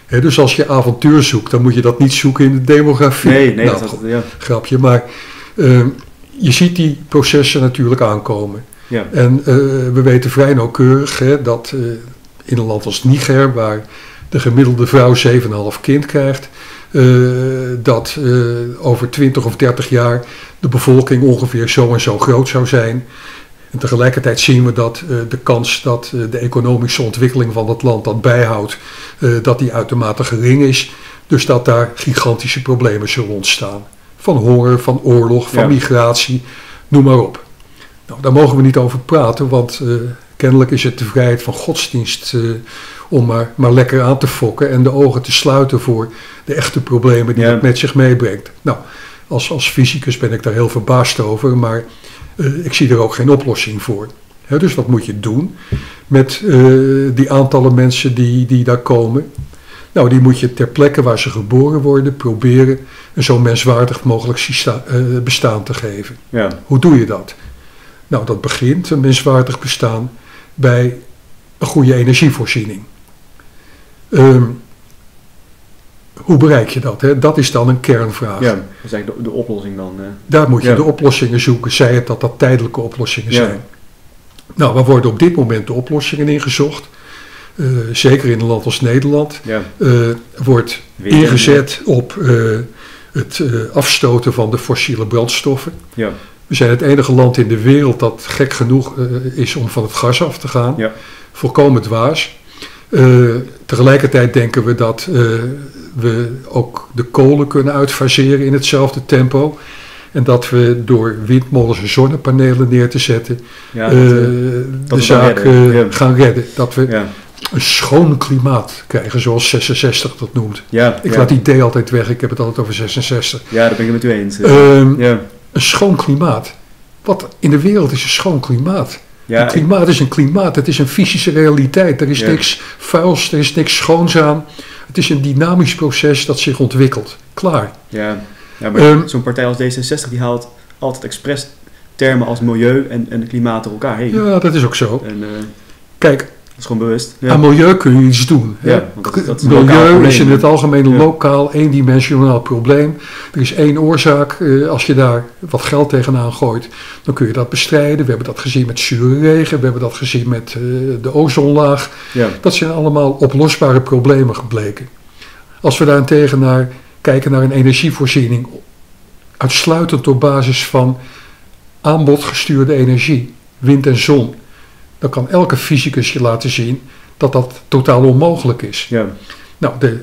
He, dus als je avontuur zoekt, dan moet je dat niet zoeken in de demografie. Nee, nee, nou, dat is ja. grapje. Maar uh, je ziet die processen natuurlijk aankomen. Ja. En uh, we weten vrij nauwkeurig he, dat uh, in een land als Niger, waar de gemiddelde vrouw zeven komma vijf kind krijgt, uh, dat uh, over twintig of dertig jaar de bevolking ongeveer zo en zo groot zou zijn. En tegelijkertijd zien we dat uh, de kans dat uh, de economische ontwikkeling van dat land dat bijhoudt, uh, dat die uitermate gering is. Dus dat daar gigantische problemen zullen ontstaan. Van honger, van oorlog, van ja. migratie, noem maar op. Nou, daar mogen we niet over praten, want uh, kennelijk is het de vrijheid van godsdienst uh, om maar, maar lekker aan te fokken en de ogen te sluiten voor de echte problemen die ja. het met zich meebrengt. Nou, als, als fysicus ben ik daar heel verbaasd over, maar Uh, ik zie er ook geen oplossing voor. He, dus wat moet je doen met uh, die aantallen mensen die, die daar komen? Nou, die moet je ter plekke waar ze geboren worden proberen een zo menswaardig mogelijk systa- uh, bestaan te geven. Ja. Hoe doe je dat? Nou, dat begint, een menswaardig bestaan, bij een goede energievoorziening. Um, Hoe bereik je dat? Hè? Dat is dan een kernvraag. Ja, dat is eigenlijk de, de oplossing dan. Hè? Daar moet je ja. de oplossingen zoeken, zij het dat dat tijdelijke oplossingen ja. zijn. Nou, waar worden op dit moment de oplossingen in gezocht? Uh, zeker in een land als Nederland. Ja. Uh, wordt Weer, ingezet ja. op uh, het uh, afstoten van de fossiele brandstoffen. Ja. We zijn het enige land in de wereld dat gek genoeg uh, is om van het gas af te gaan. Ja. Volkomen dwaas. Uh, tegelijkertijd denken we dat uh, we ook de kolen kunnen uitfaseren in hetzelfde tempo. En dat we door windmolens en zonnepanelen neer te zetten ja, uh, dat, uh, dat de zaak redden. Uh, ja. gaan redden. Dat we ja. een schoon klimaat krijgen, zoals zesenzestig dat noemt. Ja, ik ja. laat die idee altijd weg, ik heb het altijd over zesenzestig. Ja, daar ben ik het met u eens. Um, ja. Een schoon klimaat. Wat in de wereld is een schoon klimaat? Ja, een klimaat is een klimaat, het is een fysische realiteit. Er is ja. niks vuils, er is niks schoons aan. Het is een dynamisch proces dat zich ontwikkelt. Klaar. Ja, ja maar um, zo'n partij als D zesenzestig die haalt altijd expres termen als milieu en, en klimaat door elkaar heen. Ja, dat is ook zo. En, uh, Kijk, dat is gewoon bewust. Ja. Aan milieu kun je iets doen. Ja, hè? Want dat, dat is milieu probleem, is in het algemeen een ja. lokaal, eendimensionaal probleem. Er is één oorzaak. Uh, als je daar wat geld tegenaan gooit, dan kun je dat bestrijden. We hebben dat gezien met zure regen. We hebben dat gezien met uh, de ozonlaag. Ja. Dat zijn allemaal oplosbare problemen gebleken. Als we daarentegen naar, kijken naar een energievoorziening, uitsluitend op basis van aanbodgestuurde energie, wind en zon, dan kan elke fysicus je laten zien dat dat totaal onmogelijk is. Ja. Nou, de,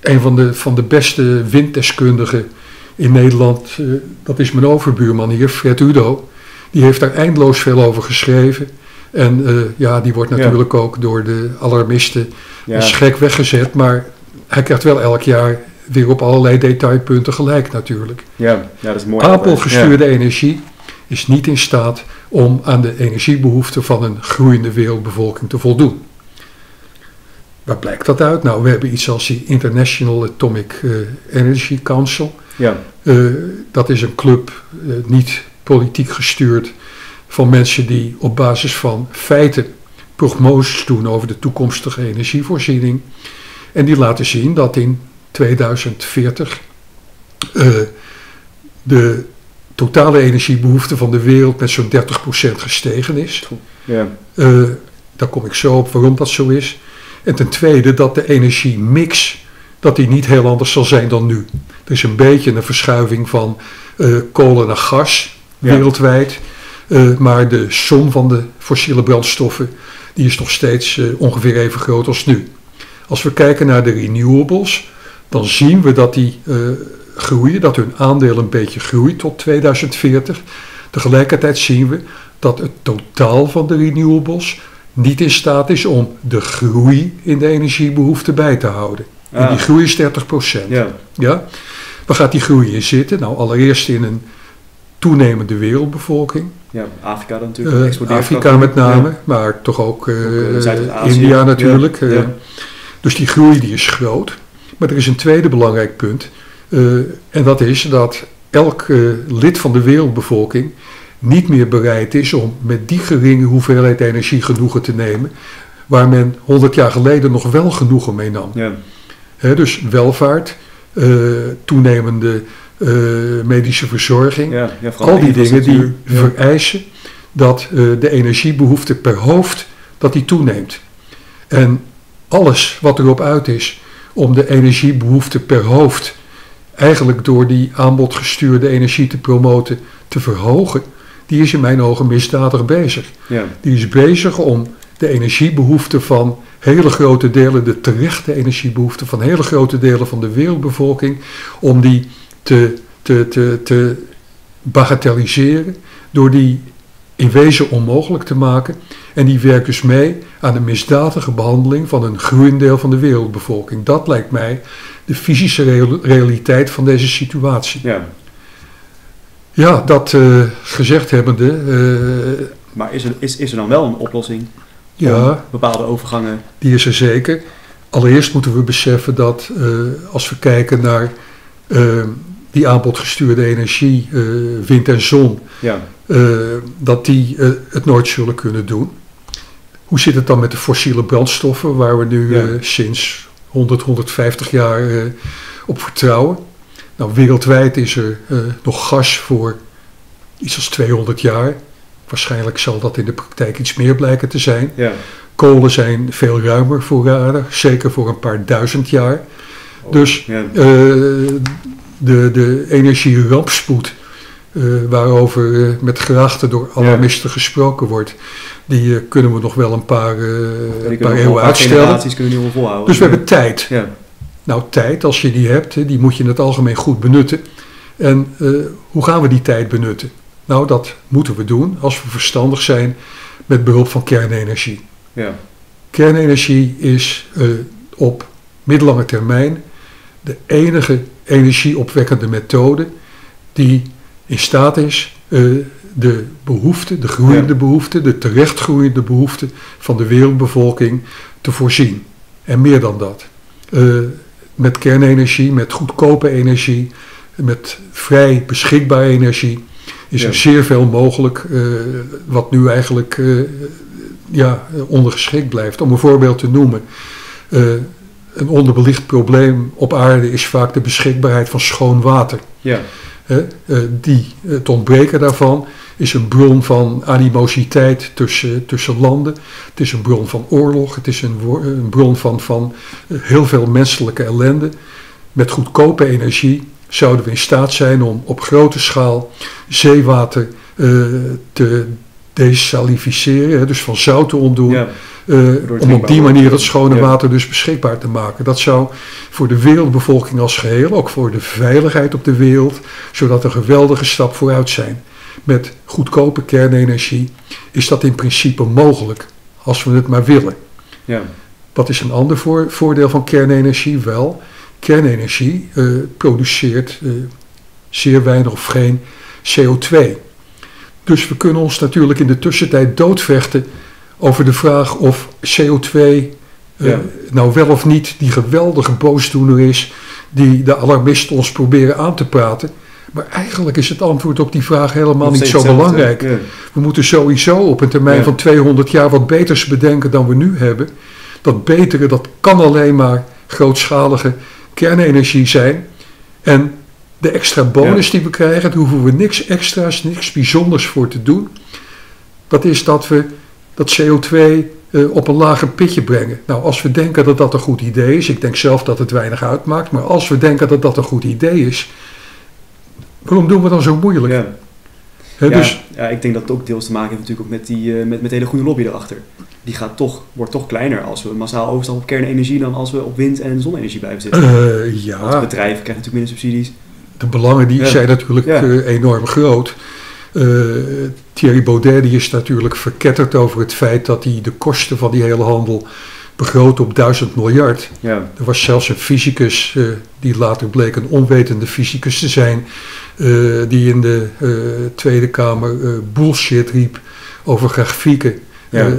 een van de, van de beste winddeskundigen in Nederland, uh, dat is mijn overbuurman hier, Fred Udo. Die heeft daar eindeloos veel over geschreven. En uh, ja, die wordt natuurlijk ja. ook door de alarmisten ja. gek weggezet. Maar hij krijgt wel elk jaar weer op allerlei detailpunten gelijk natuurlijk. Ja, ja dat is mooi. Apelgestuurde ja. energie is niet in staat om aan de energiebehoeften van een groeiende wereldbevolking te voldoen. Waar blijkt dat uit? Nou, we hebben iets als die International Atomic uh, Energy Council. Ja. Uh, dat is een club, uh, niet politiek gestuurd, van mensen die op basis van feiten prognoses doen over de toekomstige energievoorziening. En die laten zien dat in tweeduizend veertig uh, de totale energiebehoefte van de wereld met zo'n dertig procent gestegen is. Ja. Uh, daar kom ik zo op waarom dat zo is. En ten tweede dat de energiemix, dat die niet heel anders zal zijn dan nu. Er is een beetje een verschuiving van uh, kolen naar gas ja. wereldwijd. Uh, maar de som van de fossiele brandstoffen, die is nog steeds uh, ongeveer even groot als nu. Als we kijken naar de renewables, dan zien we dat die uh, groeien, dat hun aandeel een beetje groeit tot tweeduizend veertig. Tegelijkertijd zien we dat het totaal van de renewables niet in staat is om de groei in de energiebehoefte bij te houden. Ah. En die groei is dertig procent. Ja. Ja? Waar gaat die groei in zitten? Nou, allereerst in een toenemende wereldbevolking. Ja, Afrika dan natuurlijk. Uh, Afrika met name, ja. maar toch ook, uh, ook uh, India natuurlijk. Ja. Ja. Uh, dus die groei die is groot. Maar er is een tweede belangrijk punt. Uh, en dat is dat elk uh, lid van de wereldbevolking niet meer bereid is om met die geringe hoeveelheid energie genoegen te nemen, waar men honderd jaar geleden nog wel genoegen mee nam. Ja. He, dus welvaart, uh, toenemende uh, medische verzorging, ja, ja, al die dingen die ja. vereisen dat uh, de energiebehoefte per hoofd, dat die toeneemt. En alles wat erop uit is om de energiebehoefte per hoofd eigenlijk door die aanbodgestuurde energie te promoten, te verhogen, die is in mijn ogen misdadig bezig. Ja. Die is bezig om de energiebehoeften van hele grote delen, de terechte energiebehoeften van hele grote delen van de wereldbevolking, om die te, te, te, te bagatelliseren, door die in wezen onmogelijk te maken. En die werkt dus mee aan de misdadige behandeling van een groeiend deel van de wereldbevolking. Dat lijkt mij de fysische realiteit van deze situatie. Ja, ja dat uh, gezegd hebbende... Uh, maar is er, is, is er dan wel een oplossing? Ja, bepaalde overgangen? Die is er zeker. Allereerst moeten we beseffen dat uh, als we kijken naar uh, die aanbodgestuurde energie, uh, wind en zon, ja. uh, dat die uh, het nooit zullen kunnen doen. Hoe zit het dan met de fossiele brandstoffen waar we nu ja. uh, sinds honderd, honderdvijftig jaar uh, op vertrouwen? Nou, wereldwijd is er uh, nog gas voor iets als tweehonderd jaar. Waarschijnlijk zal dat in de praktijk iets meer blijken te zijn. Ja. Kolen zijn veel ruimer voorradig, zeker voor een paar duizend jaar. Oh, dus ja. uh, de, de energierampspoed, uh, waarover uh, met graagte door alarmisten ja. gesproken wordt, die uh, kunnen we nog wel een paar, uh, een paar eeuwen uitstellen. Kunnen we niet volhouden. Dus we ja. hebben tijd. Ja. Nou, tijd, als je die hebt, die moet je in het algemeen goed benutten. En uh, hoe gaan we die tijd benutten? Nou, dat moeten we doen als we verstandig zijn met behulp van kernenergie. Ja. Kernenergie is uh, op middellange termijn de enige energieopwekkende methode die in staat is uh, de behoefte, de groeiende ja. behoefte, de terechtgroeiende behoefte van de wereldbevolking te voorzien. En meer dan dat. Uh, met kernenergie, met goedkope energie, met vrij beschikbare energie is ja. er zeer veel mogelijk uh, wat nu eigenlijk uh, ja, ondergeschikt blijft. Om een voorbeeld te noemen. Uh, een onderbelicht probleem op aarde is vaak de beschikbaarheid van schoon water. Ja. Uh, uh, die, het ontbreken daarvan is een bron van animositeit tussen, tussen landen. Het is een bron van oorlog. Het is een, een bron van, van heel veel menselijke ellende. Met goedkope energie zouden we in staat zijn om op grote schaal zeewater uh, te desalificeren, dus van zout te ontdoen, ja, uh, om op die manier dat schone ja. water dus beschikbaar te maken. Dat zou voor de wereldbevolking als geheel, ook voor de veiligheid op de wereld, zodat een geweldige stap vooruit zijn. Met goedkope kernenergie is dat in principe mogelijk, als we het maar willen. Ja. Wat is een ander voor, voordeel van kernenergie? Wel, kernenergie uh, produceert uh, zeer weinig of geen C O twee. Dus we kunnen ons natuurlijk in de tussentijd doodvechten over de vraag of C O twee uh, ja. nou wel of niet die geweldige boosdoener is die de alarmisten ons proberen aan te praten. Maar eigenlijk is het antwoord op die vraag helemaal niet zo belangrijk. Ja. We moeten sowieso op een termijn ja. van tweehonderd jaar wat beters bedenken dan we nu hebben. Dat betere, dat kan alleen maar grootschalige kernenergie zijn. En de extra bonus ja. die we krijgen, daar hoeven we niks extra's, niks bijzonders voor te doen. Dat is dat we dat C O twee uh, op een lager pitje brengen. Nou, als we denken dat dat een goed idee is, ik denk zelf dat het weinig uitmaakt, maar als we denken dat dat een goed idee is, waarom doen we dan zo moeilijk? Ja. He, ja, dus, ja, ik denk dat het ook deels te maken heeft natuurlijk ook met die uh, met, met hele goede lobby erachter. Die gaat toch, wordt toch kleiner als we massaal overstappen op kernenergie dan als we op wind- en zonne-energie blijven zitten. Uh, ja. Want bedrijven krijgen natuurlijk minder subsidies. De belangen die ja. zijn natuurlijk ja. uh, enorm groot. Uh, Thierry Baudet die is natuurlijk verketterd over het feit dat hij de kosten van die hele handel begroot op duizend miljard. Ja. Er was zelfs een fysicus, uh, die later bleek een onwetende fysicus te zijn, uh, die in de uh, Tweede Kamer uh, bullshit riep over grafieken. Ja. Uh,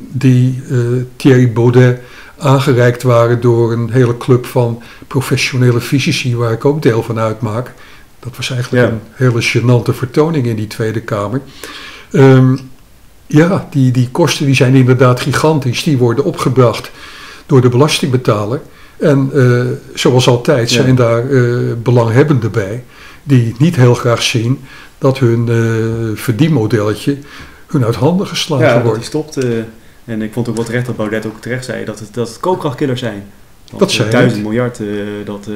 die uh, Thierry Baudet aangereikt waren door een hele club van professionele fysici, waar ik ook deel van uitmaak. Dat was eigenlijk ja. een hele gênante vertoning in die Tweede Kamer. Um, ja, die, die kosten die zijn inderdaad gigantisch. Die worden opgebracht door de belastingbetaler. En uh, zoals altijd zijn ja. daar uh, belanghebbenden bij. Die niet heel graag zien dat hun uh, verdienmodelletje hun uit handen geslagen ja, wordt. Ja, dat die stopt. Uh, en ik vond ook wel terecht dat Baudet ook terecht zei dat het, dat het koopkrachtkillers zijn. Want dat zijn duizend miljard, uh, dat, uh,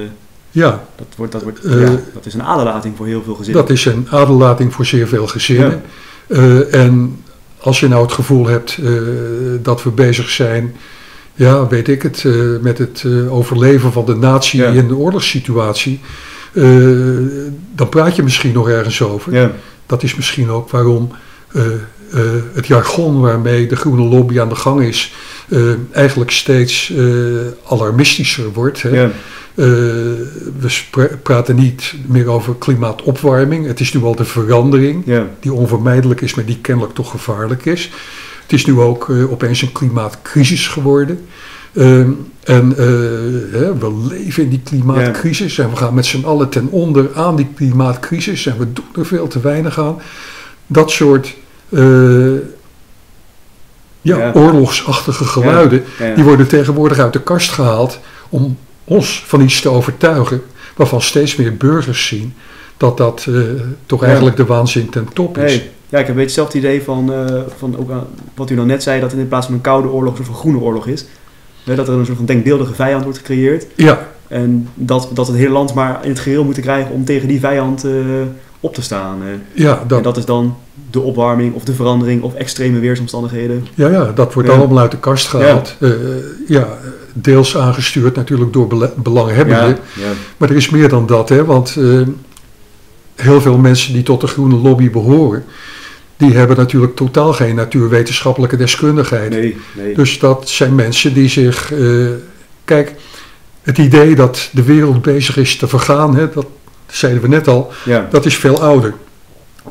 ja. dat, wordt, dat, wordt, ja, uh, dat is een aderlating voor heel veel gezinnen. Dat is een aderlating voor zeer veel gezinnen. Ja. Uh, en als je nou het gevoel hebt uh, dat we bezig zijn, ja, weet ik het, uh, met het uh, overleven van de natie ja. in de oorlogssituatie, uh, dan praat je misschien nog ergens over. Ja. Dat is misschien ook waarom uh, uh, het jargon waarmee de groene lobby aan de gang is, Uh, eigenlijk steeds uh, alarmistischer wordt. Hè? Ja. Uh, we praten niet meer over klimaatopwarming. Het is nu al de verandering ja. die onvermijdelijk is, maar die kennelijk toch gevaarlijk is. Het is nu ook uh, opeens een klimaatcrisis geworden. Uh, en uh, hè, we leven in die klimaatcrisis ja. en we gaan met z'n allen ten onder aan die klimaatcrisis en we doen er veel te weinig aan. Dat soort Uh, Ja, ja, oorlogsachtige geluiden, ja, ja. die worden tegenwoordig uit de kast gehaald om ons van iets te overtuigen, waarvan steeds meer burgers zien dat dat uh, toch ja. eigenlijk de waanzin ten top is. Hey. Ja, ik heb een beetje hetzelfde idee van, uh, van ook, uh, wat u nou net zei, dat in plaats van een koude oorlog een soort groene oorlog is. Hè, dat er een soort van denkbeeldige vijand wordt gecreëerd. Ja. En dat, dat het hele land maar in het geheel moet krijgen om tegen die vijand uh, op te staan. Hè. Ja, dat... En dat is dan de opwarming of de verandering of extreme weersomstandigheden. Ja, ja dat wordt ja. allemaal uit de kast gehaald. Ja. Uh, ja, deels aangestuurd natuurlijk door bela- belanghebbenden. Ja. Ja. Maar er is meer dan dat, hè, want uh, heel veel mensen die tot de groene lobby behoren, die hebben natuurlijk totaal geen natuurwetenschappelijke deskundigheid. Nee, nee. Dus dat zijn mensen die zich Uh, kijk, het idee dat de wereld bezig is te vergaan, hè, dat zeiden we net al, ja. dat is veel ouder.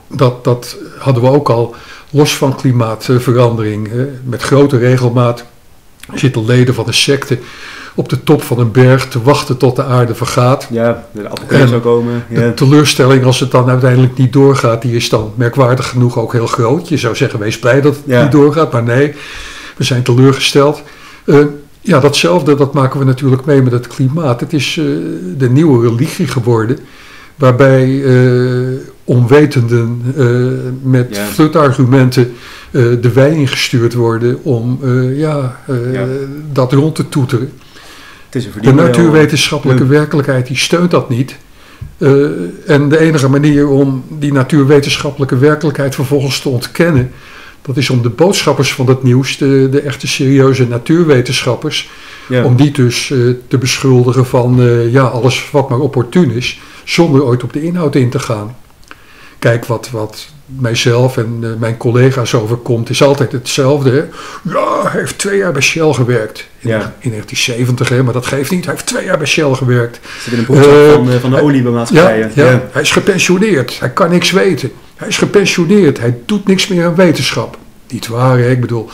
Dat, dat hadden we ook al, los van klimaatverandering. Met grote regelmaat zitten leden van een secte op de top van een berg te wachten tot de aarde vergaat. Ja, de apocalypse zou komen. Ja. De teleurstelling als het dan uiteindelijk niet doorgaat, die is dan merkwaardig genoeg ook heel groot. Je zou zeggen, wees blij dat het ja. niet doorgaat, maar nee, we zijn teleurgesteld. Uh, ja, datzelfde, dat maken we natuurlijk mee met het klimaat. Het is uh, de nieuwe religie geworden, waarbij Uh, onwetenden uh, met ja. flutargumenten uh, de wei ingestuurd worden om uh, ja, uh, ja. dat rond te toeteren. Het is een de natuurwetenschappelijke wel. werkelijkheid die steunt dat niet. Uh, en de enige manier om die natuurwetenschappelijke werkelijkheid vervolgens te ontkennen, dat is om de boodschappers van dat nieuws, de, de echte serieuze natuurwetenschappers, ja. om die dus uh, te beschuldigen van uh, ja, alles wat maar opportun is, zonder ooit op de inhoud in te gaan. Kijk, wat, wat mijzelf en uh, mijn collega's overkomt, is altijd hetzelfde. Hè? Ja, hij heeft twee jaar bij Shell gewerkt. In, ja. in negentien zeventig, hè, maar dat geeft niet. Hij heeft twee jaar bij Shell gewerkt. Zit in een broekzak uh, van, uh, van de oliebemaatschappijen. Ja, ja, ja. Hij is gepensioneerd. Hij kan niks weten. Hij is gepensioneerd. Hij doet niks meer aan wetenschap. Niet waar, hè? Ik bedoel,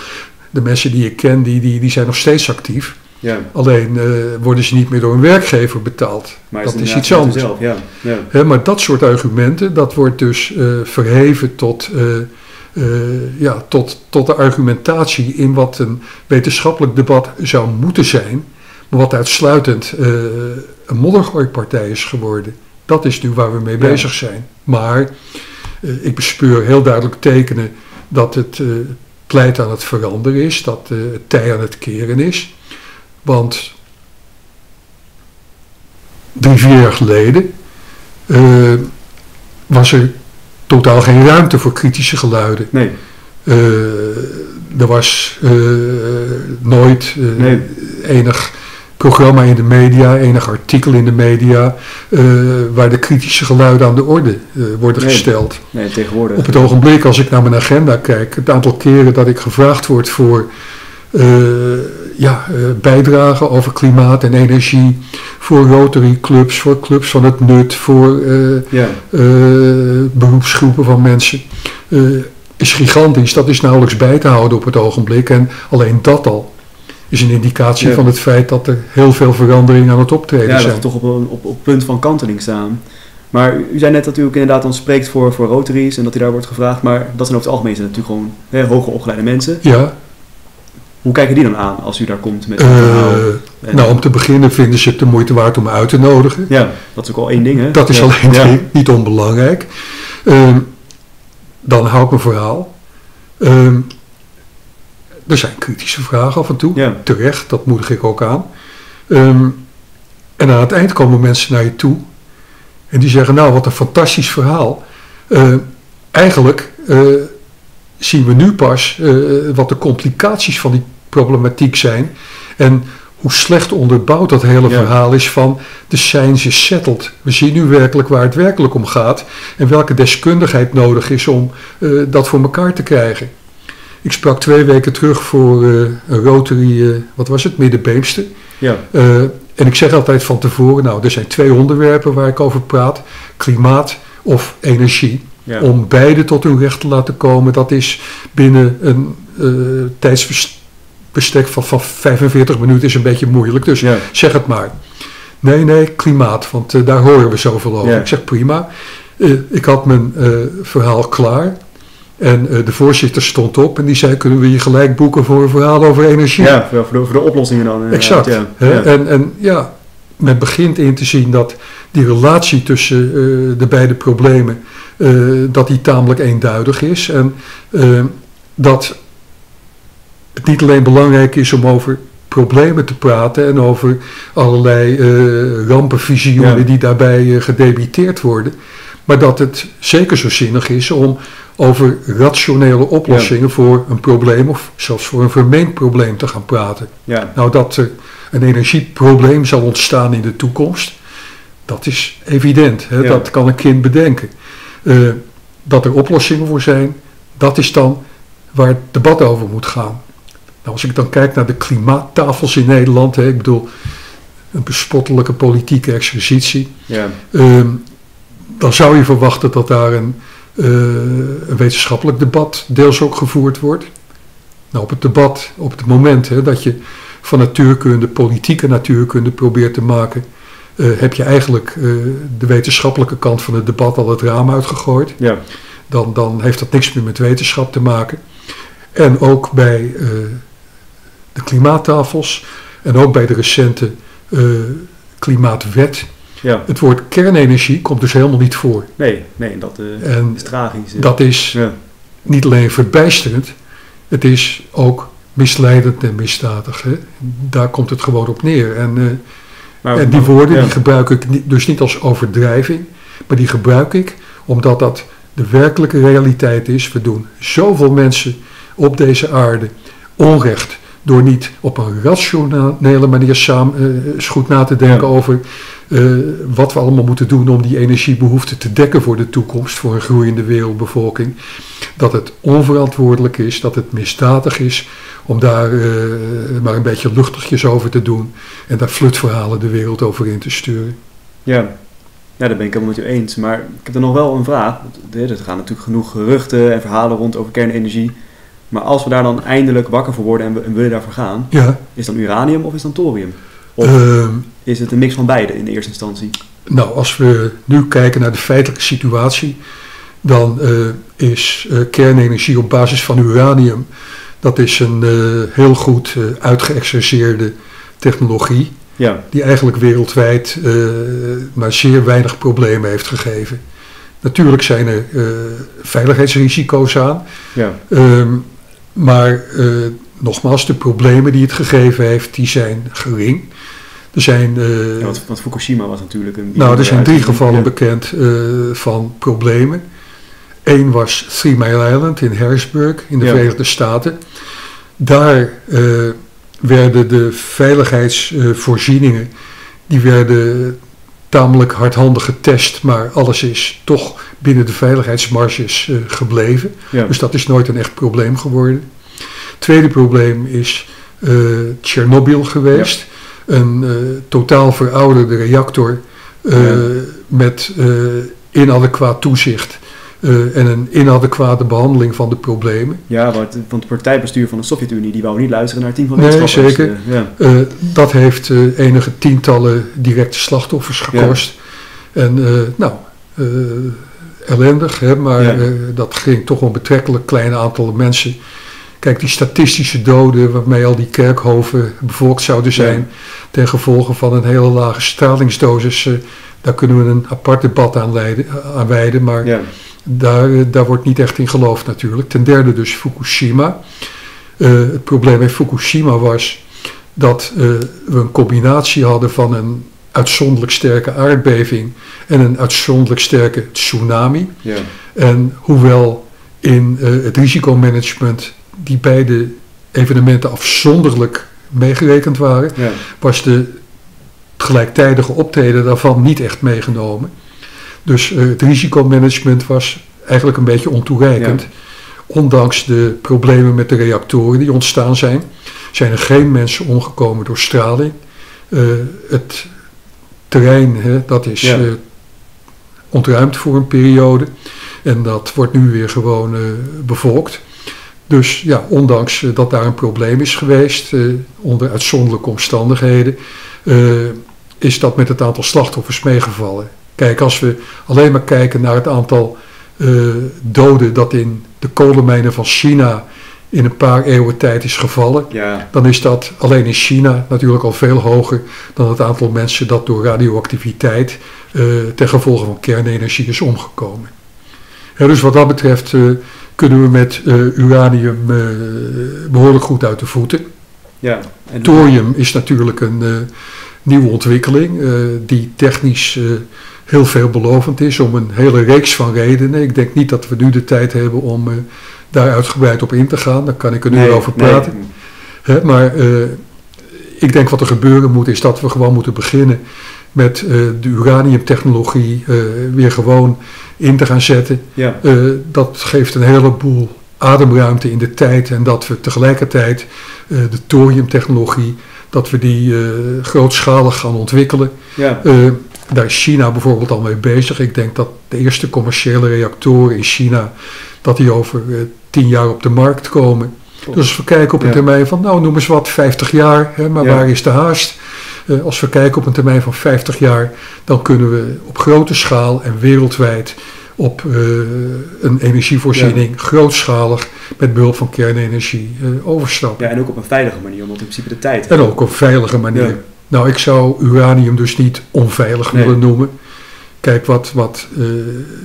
de mensen die ik ken, die, die, die zijn nog steeds actief. Ja. Alleen uh, worden ze niet meer door een werkgever betaald. Maar dat is iets anders. Zelf, ja. Ja. He, maar dat soort argumenten, dat wordt dus uh, verheven tot, uh, uh, ja, tot, tot de argumentatie in wat een wetenschappelijk debat zou moeten zijn, maar wat uitsluitend uh, een moddergooipartij is geworden. Dat is nu waar we mee ja. bezig zijn. Maar uh, ik bespeur heel duidelijk tekenen dat het uh, pleit aan het veranderen is, dat uh, het tij aan het keren is. Want drie, vier jaar geleden uh, was er totaal geen ruimte voor kritische geluiden. Nee. Uh, er was uh, nooit uh, nee. enig programma in de media, enig artikel in de media uh, waar de kritische geluiden aan de orde uh, worden nee. gesteld. Nee, tegenwoordig. Op het ogenblik, als ik naar mijn agenda kijk, het aantal keren dat ik gevraagd word voor Uh, ja, uh, bijdragen over klimaat en energie, voor Rotary clubs, voor clubs van het nut, voor uh, ja. uh, beroepsgroepen van mensen, uh, is gigantisch. Dat is nauwelijks bij te houden op het ogenblik en alleen dat al is een indicatie ja. van het feit dat er heel veel veranderingen aan het optreden ja, zijn. Ja, dat we toch op een op, op punt van kanteling staan. Maar u zei net dat u ook inderdaad dan spreekt voor, voor Rotaries en dat u daar wordt gevraagd. Maar dat zijn over het algemeen natuurlijk gewoon hè, hoger opgeleide mensen. Ja. Hoe kijken die dan aan als u daar komt met een verhaal? Uh, nou, om te beginnen vinden ze het de moeite waard om uit te nodigen. Ja, dat is ook al één ding, hè? Dat is ja. al één ding, ja. niet onbelangrijk. Um, dan hou ik mijn verhaal. Um, er zijn kritische vragen af en toe, ja. terecht, dat moedig ik ook aan. Um, en aan het eind komen mensen naar je toe en die zeggen, nou, wat een fantastisch verhaal. Uh, eigenlijk... Uh, zien we nu pas uh, wat de complicaties van die problematiek zijn en hoe slecht onderbouwd dat hele ja. verhaal is van de science is settled. We zien nu werkelijk waar het werkelijk om gaat en welke deskundigheid nodig is om uh, dat voor elkaar te krijgen. Ik sprak twee weken terug voor uh, een Rotary, uh, wat was het, Middenbeemster. Ja. Uh, en ik zeg altijd van tevoren, nou, er zijn twee onderwerpen waar ik over praat, klimaat of energie. Ja. Om beide tot hun recht te laten komen, dat is binnen een uh, tijdsbestek van, van vijfenveertig minuten is een beetje moeilijk. Dus ja. zeg het maar. Nee, nee, klimaat, want uh, daar horen we zoveel over. Ja. Ik zeg prima. Uh, ik had mijn uh, verhaal klaar en uh, de voorzitter stond op en die zei, kunnen we je gelijk boeken voor een verhaal over energie? Ja, voor de, voor de oplossingen dan. Exact. Ja. Ja. En, en ja, men begint in te zien dat die relatie tussen uh, de beide problemen, Uh, dat die tamelijk eenduidig is en uh, dat het niet alleen belangrijk is om over problemen te praten en over allerlei uh, rampenvisioenen ja. die daarbij uh, gedebiteerd worden, maar dat het zeker zo zinnig is om over rationele oplossingen ja. voor een probleem of zelfs voor een vermeend probleem te gaan praten. Ja. Nou, dat er een energieprobleem zal ontstaan in de toekomst, dat is evident, hè? Ja. Dat kan een kind bedenken. Uh, dat er oplossingen voor zijn, dat is dan waar het debat over moet gaan. Nou, als ik dan kijk naar de klimaattafels in Nederland, hè, ik bedoel, een bespottelijke politieke exercitie, ja. uh, dan zou je verwachten dat daar een, uh, een wetenschappelijk debat deels ook gevoerd wordt. Nou, op het debat, op het moment hè, dat je van natuurkunde, politieke natuurkunde probeert te maken, Uh, heb je eigenlijk uh, de wetenschappelijke kant van het debat al het raam uitgegooid. Ja. Dan, dan heeft dat niks meer met wetenschap te maken. En ook bij uh, de klimaattafels en ook bij de recente uh, klimaatwet. Ja. Het woord kernenergie komt dus helemaal niet voor. Nee, nee, dat uh, en is tragisch. Hè? Dat is ja. niet alleen verbijsterend, het is ook misleidend en misdadig. Hè? Daar komt het gewoon op neer. En... Uh, Maar, en die woorden ja. die gebruik ik dus niet als overdrijving, maar die gebruik ik omdat dat de werkelijke realiteit is. We doen zoveel mensen op deze aarde onrecht door niet op een rationele manier samen uh, eens goed na te denken ja. over uh, wat we allemaal moeten doen om die energiebehoeften te dekken voor de toekomst, voor een groeiende wereldbevolking. Dat het onverantwoordelijk is, dat het misdadig is om daar uh, maar een beetje luchtigjes over te doen en daar flutverhalen de wereld over in te sturen. Ja, ja, daar ben ik helemaal met u eens. Maar ik heb er nog wel een vraag. Er gaan natuurlijk genoeg geruchten en verhalen rond over kernenergie. Maar als we daar dan eindelijk wakker voor worden en, we, en willen daarvoor gaan, ja. is dan uranium of is dan thorium? Of uh, is het een mix van beide in de eerste instantie? Nou, als we nu kijken naar de feitelijke situatie, dan uh, is uh, kernenergie op basis van uranium, dat is een uh, heel goed uh, uitgeëxerceerde technologie, ja. die eigenlijk wereldwijd uh, maar zeer weinig problemen heeft gegeven. Natuurlijk zijn er uh, veiligheidsrisico's aan, ja. um, maar uh, nogmaals, de problemen die het gegeven heeft, die zijn gering. Er zijn, uh, ja, want, want Fukushima was natuurlijk een... Nou, er zijn drie gevallen ja. bekend uh, van problemen. Eén was Three Mile Island in Harrisburg in de ja. Verenigde Staten. Daar uh, werden de veiligheidsvoorzieningen, uh, die werden tamelijk hardhandig getest, maar alles is toch binnen de veiligheidsmarges uh, gebleven. Ja. Dus dat is nooit een echt probleem geworden. Tweede probleem is uh, Tsjernobyl geweest. Ja. Een uh, totaal verouderde reactor uh, ja. met uh, inadequaat toezicht Uh, en een inadequate behandeling van de problemen. Ja, want het partijbestuur van de Sovjet-Unie die wou niet luisteren naar het team van wetenschappers. Nee, zeker. Uh, ja. uh, dat heeft uh, enige tientallen directe slachtoffers gekost. Ja. En uh, nou, uh, ellendig, hè, maar ja. uh, dat ging toch om betrekkelijk klein aantal mensen. Kijk, die statistische doden waarmee al die kerkhoven bevolkt zouden zijn, ja. ten gevolge van een hele lage stralingsdosis, uh, daar kunnen we een apart debat aan, leiden, aan wijden, maar ja. daar, uh, daar wordt niet echt in geloofd natuurlijk. Ten derde dus Fukushima. Uh, het probleem bij Fukushima was dat uh, we een combinatie hadden van een uitzonderlijk sterke aardbeving en een uitzonderlijk sterke tsunami. Ja. En hoewel in uh, het risicomanagement die beide evenementen afzonderlijk meegerekend waren, ja. was de gelijktijdige optreden daarvan niet echt meegenomen. Dus uh, het risicomanagement was eigenlijk een beetje ontoereikend. Ja. Ondanks de problemen met de reactoren die ontstaan zijn, zijn er geen mensen omgekomen door straling. Uh, het terrein, hè, dat is ja. uh, ontruimd voor een periode en dat wordt nu weer gewoon uh, bevolkt. Dus ja, ondanks uh, dat daar een probleem is geweest, uh, onder uitzonderlijke omstandigheden, uh, is dat met het aantal slachtoffers meegevallen. Kijk, als we alleen maar kijken naar het aantal uh, doden dat in de kolenmijnen van China in een paar eeuwen tijd is gevallen, ja. dan is dat alleen in China natuurlijk al veel hoger dan het aantal mensen dat door radioactiviteit uh, ten gevolge van kernenergie is omgekomen. Ja, dus wat dat betreft uh, kunnen we met uh, uranium uh, behoorlijk goed uit de voeten. Ja, en thorium is natuurlijk een uh, nieuwe ontwikkeling uh, die technisch uh, heel veelbelovend is om een hele reeks van redenen. Ik denk niet dat we nu de tijd hebben om uh, daar uitgebreid op in te gaan. Daar kan ik er nu nee, over praten. Nee. Hè, maar uh, ik denk wat er gebeuren moet is dat we gewoon moeten beginnen met uh, de uraniumtechnologie uh, weer gewoon in te gaan zetten. Ja. Uh, dat geeft een heleboel ademruimte in de tijd en dat we tegelijkertijd uh, de thoriumtechnologie, dat we die uh, grootschalig gaan ontwikkelen. Ja. Uh, daar is China bijvoorbeeld al mee bezig. Ik denk dat de eerste commerciële reactoren in China, dat die over uh, tien jaar op de markt komen. Top. Dus als we kijken op een ja. termijn van, nou noem eens wat, vijftig jaar, hè, maar ja. waar is de haast? Uh, als we kijken op een termijn van vijftig jaar, dan kunnen we op grote schaal en wereldwijd op uh, een energievoorziening ja. grootschalig met behulp van kernenergie uh, overstappen. Ja, en ook op een veilige manier, omdat in principe de tijd... En ook op een veilige manier. Ja. Nou, ik zou uranium dus niet onveilig nee. willen noemen. Kijk, wat, wat uh,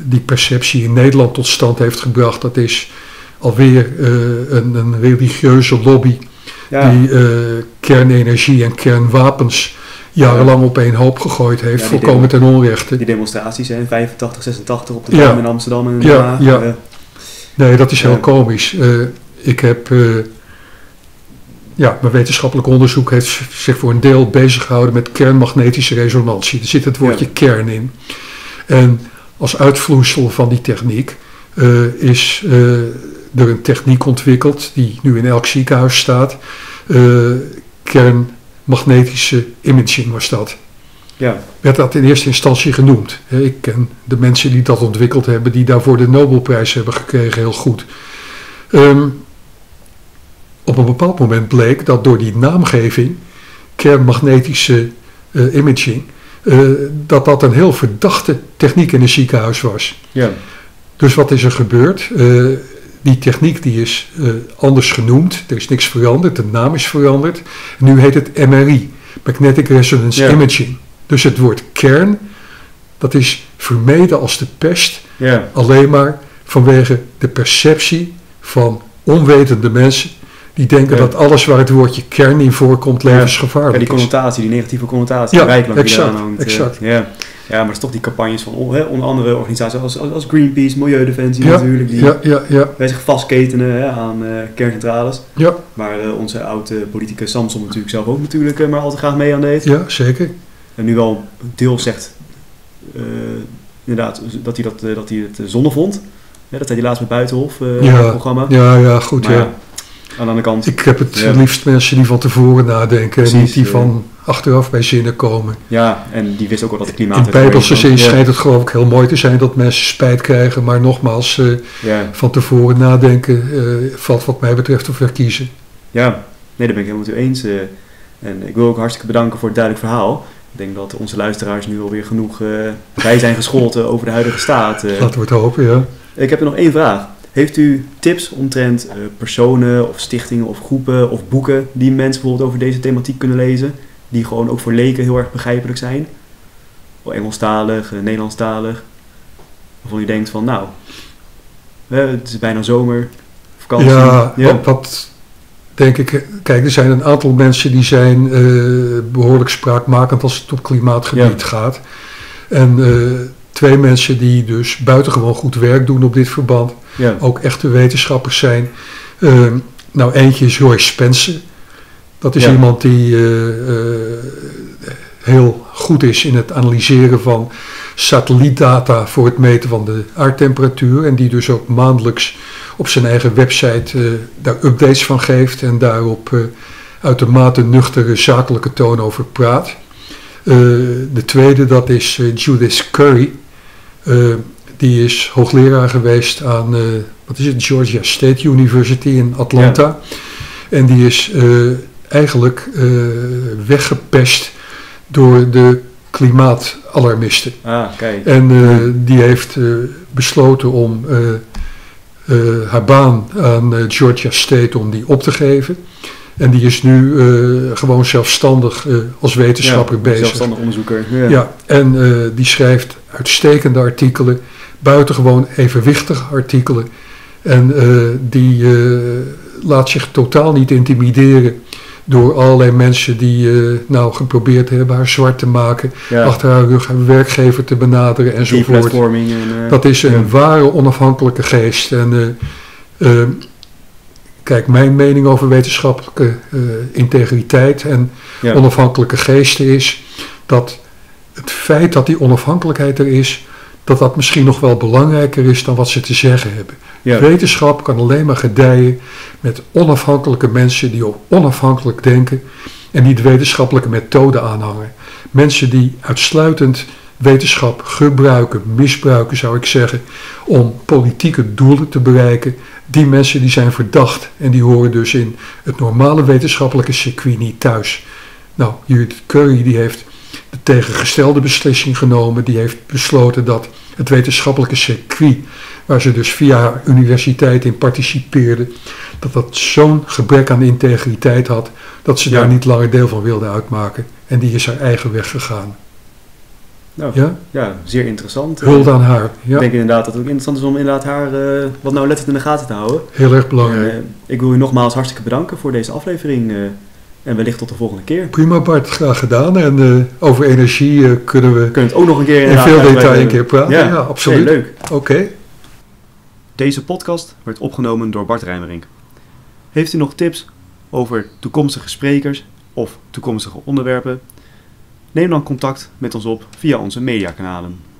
die perceptie in Nederland tot stand heeft gebracht, dat is alweer uh, een, een religieuze lobby ja. die uh, kernenergie en kernwapens jarenlang op één hoop gegooid heeft, ja, volkomen ten onrechte. Die demonstraties in vijfentachtig, zesentachtig op de Dam ja. in Amsterdam en in Den Haag. Ja, ja. Uh, nee, dat is heel uh, komisch. Uh, ik heb... Uh, Ja, mijn wetenschappelijk onderzoek heeft zich voor een deel bezig gehouden met kernmagnetische resonantie. Er zit het woordje ja. kern in. En als uitvloeisel van die techniek uh, is uh, er een techniek ontwikkeld die nu in elk ziekenhuis staat. Uh, kernmagnetische imaging was dat. Ja. Werd dat in eerste instantie genoemd. Ik ken de mensen die dat ontwikkeld hebben, die daarvoor de Nobelprijs hebben gekregen, heel goed. Um, Op een bepaald moment bleek dat door die naamgeving, kernmagnetische uh, imaging, uh, dat dat een heel verdachte techniek in een ziekenhuis was. Ja. Dus wat is er gebeurd? Uh, die techniek die is uh, anders genoemd, er is niks veranderd, de naam is veranderd. Nu heet het M R I, Magnetic Resonance ja. Imaging. Dus het woord kern, dat is vermeden als de pest, ja. alleen maar vanwege de perceptie van onwetende mensen die denken ja. dat alles waar het woordje kern in voorkomt levensgevaarlijk ja, die connotatie, die negatieve connotatie, ja, rijkland die exact, daaraan hangt. Exact. Uh, yeah. Ja, maar het is toch die campagnes van he, onder andere organisaties als, als Greenpeace, Milieudefensie ja, natuurlijk, die ja, ja, ja. wij zich vastketenen he, aan uh, kerncentrales. Ja. Waar uh, onze oude politicus Samson natuurlijk zelf ook natuurlijk uh, maar altijd graag mee aan deed. Ja, zeker. En nu wel deel zegt uh, inderdaad dat hij, dat, uh, dat hij het uh, zonde vond. Ja, dat zei hij laatst met Buitenhof, uh, ja, het programma. Ja, ja, goed maar, ja. Aan de andere kant. Ik heb het ja. liefst mensen die van tevoren nadenken en niet die van achteraf bij zinnen komen. Ja, en die wist ook wel dat het klimaat... In bijbelse zin ja. schijnt het geloof ik heel mooi te zijn dat mensen spijt krijgen, maar nogmaals, uh, ja. van tevoren nadenken uh, valt wat mij betreft te verkiezen. Ja, nee, daar ben ik helemaal toe eens. Uh, en ik wil ook hartstikke bedanken voor het duidelijk verhaal. Ik denk dat onze luisteraars nu alweer genoeg uh, bij zijn gescholden over de huidige staat. Uh, dat wordt hopen, ja. Ik heb er nog één vraag. Heeft u tips omtrent uh, personen of stichtingen of groepen of boeken die mensen bijvoorbeeld over deze thematiek kunnen lezen? Die gewoon ook voor leken heel erg begrijpelijk zijn? Of Engelstalig, uh, Nederlandstalig? Waarvan u denkt van nou, uh, het is bijna zomer, vakantie. Ja, ja. Wat, wat denk ik, kijk, er zijn een aantal mensen die zijn uh, behoorlijk spraakmakend als het op klimaatgebied ja. gaat. En uh, twee mensen die dus buitengewoon goed werk doen op dit verband. Ja. Ook echte wetenschappers zijn. Uh, nou, eentje is Roy Spencer. Dat is ja. iemand die uh, uh, heel goed is in het analyseren van satellietdata voor het meten van de aardtemperatuur. En die dus ook maandelijks op zijn eigen website uh, daar updates van geeft. En daarop uh, uitermate nuchtere zakelijke toon over praat. Uh, de tweede, dat is uh, Judith Curry. Uh, Die is hoogleraar geweest aan, uh, wat is het, Georgia State University in Atlanta. Ja. En die is uh, eigenlijk uh, weggepest door de klimaatalarmisten. Ah, kijk. En uh, ja. die heeft uh, besloten om uh, uh, haar baan aan uh, Georgia State om die op te geven. En die is nu uh, gewoon zelfstandig uh, als wetenschapper ja, bezig. Zelfstandig onderzoeker. Ja, ja en uh, die schrijft uitstekende artikelen. Buitengewoon evenwichtige artikelen. En uh, die uh, laat zich totaal niet intimideren door allerlei mensen die uh, nou geprobeerd hebben haar zwart te maken. Ja. Achter haar rug haar werkgever te benaderen enzovoort. En, uh, dat is een ja. ware onafhankelijke geest. En uh, uh, kijk, mijn mening over wetenschappelijke uh, integriteit en ja. onafhankelijke geesten is dat het feit dat die onafhankelijkheid er is, dat dat misschien nog wel belangrijker is dan wat ze te zeggen hebben. Ja. Wetenschap kan alleen maar gedijen met onafhankelijke mensen die ook onafhankelijk denken en die de wetenschappelijke methode aanhangen. Mensen die uitsluitend wetenschap gebruiken, misbruiken zou ik zeggen, om politieke doelen te bereiken. Die mensen die zijn verdacht en die horen dus in het normale wetenschappelijke circuit niet thuis. Nou, Judith Curry die heeft de tegengestelde beslissing genomen. Die heeft besloten dat het wetenschappelijke circuit, waar ze dus via haar universiteit in participeerde, dat dat zo'n gebrek aan integriteit had, dat ze ja. daar niet langer deel van wilde uitmaken. En die is haar eigen weg gegaan. Nou, ja? ja, zeer interessant. Hulde aan haar. Ja. Ik denk inderdaad dat het ook interessant is om inderdaad haar uh, wat nou letterlijk in de gaten te houden. Heel erg belangrijk. Uh, ik wil u nogmaals hartstikke bedanken voor deze aflevering. Uh, En wellicht tot de volgende keer. Prima Bart, graag gedaan. En uh, over energie uh, kunnen we Kunt ook nog een keer in veel detail een keer praten. Ja, ja absoluut. Heel leuk. Oké. Okay. Deze podcast werd opgenomen door Bart Rijmerink. Heeft u nog tips over toekomstige sprekers of toekomstige onderwerpen? Neem dan contact met ons op via onze mediakanalen.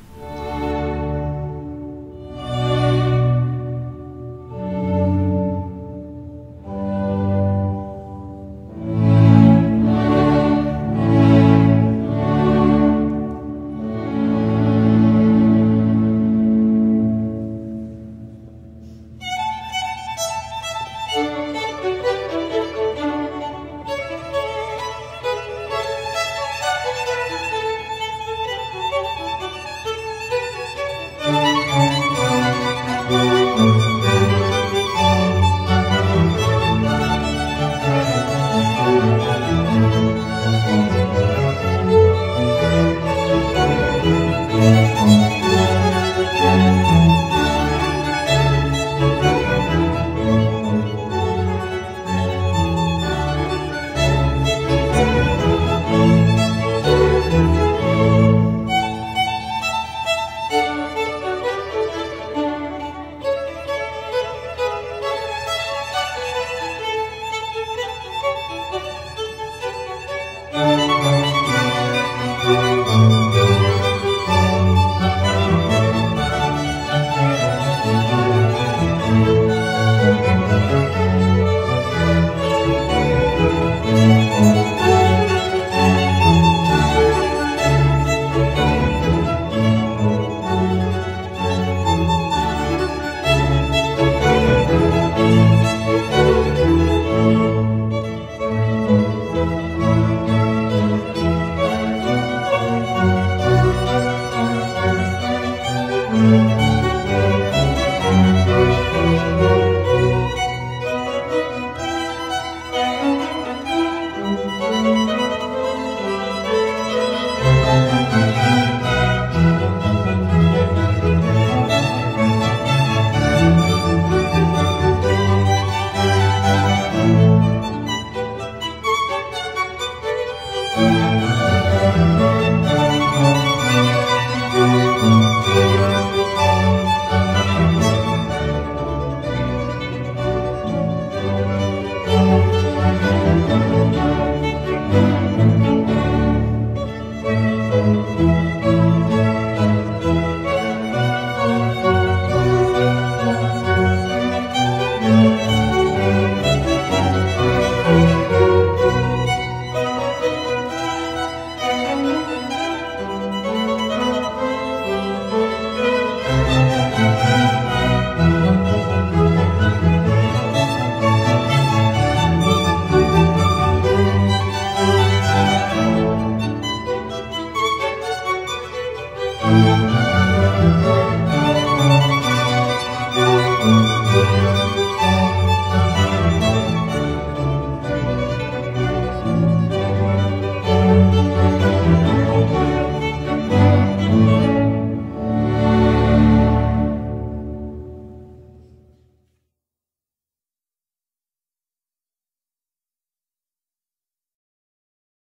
MUZIEK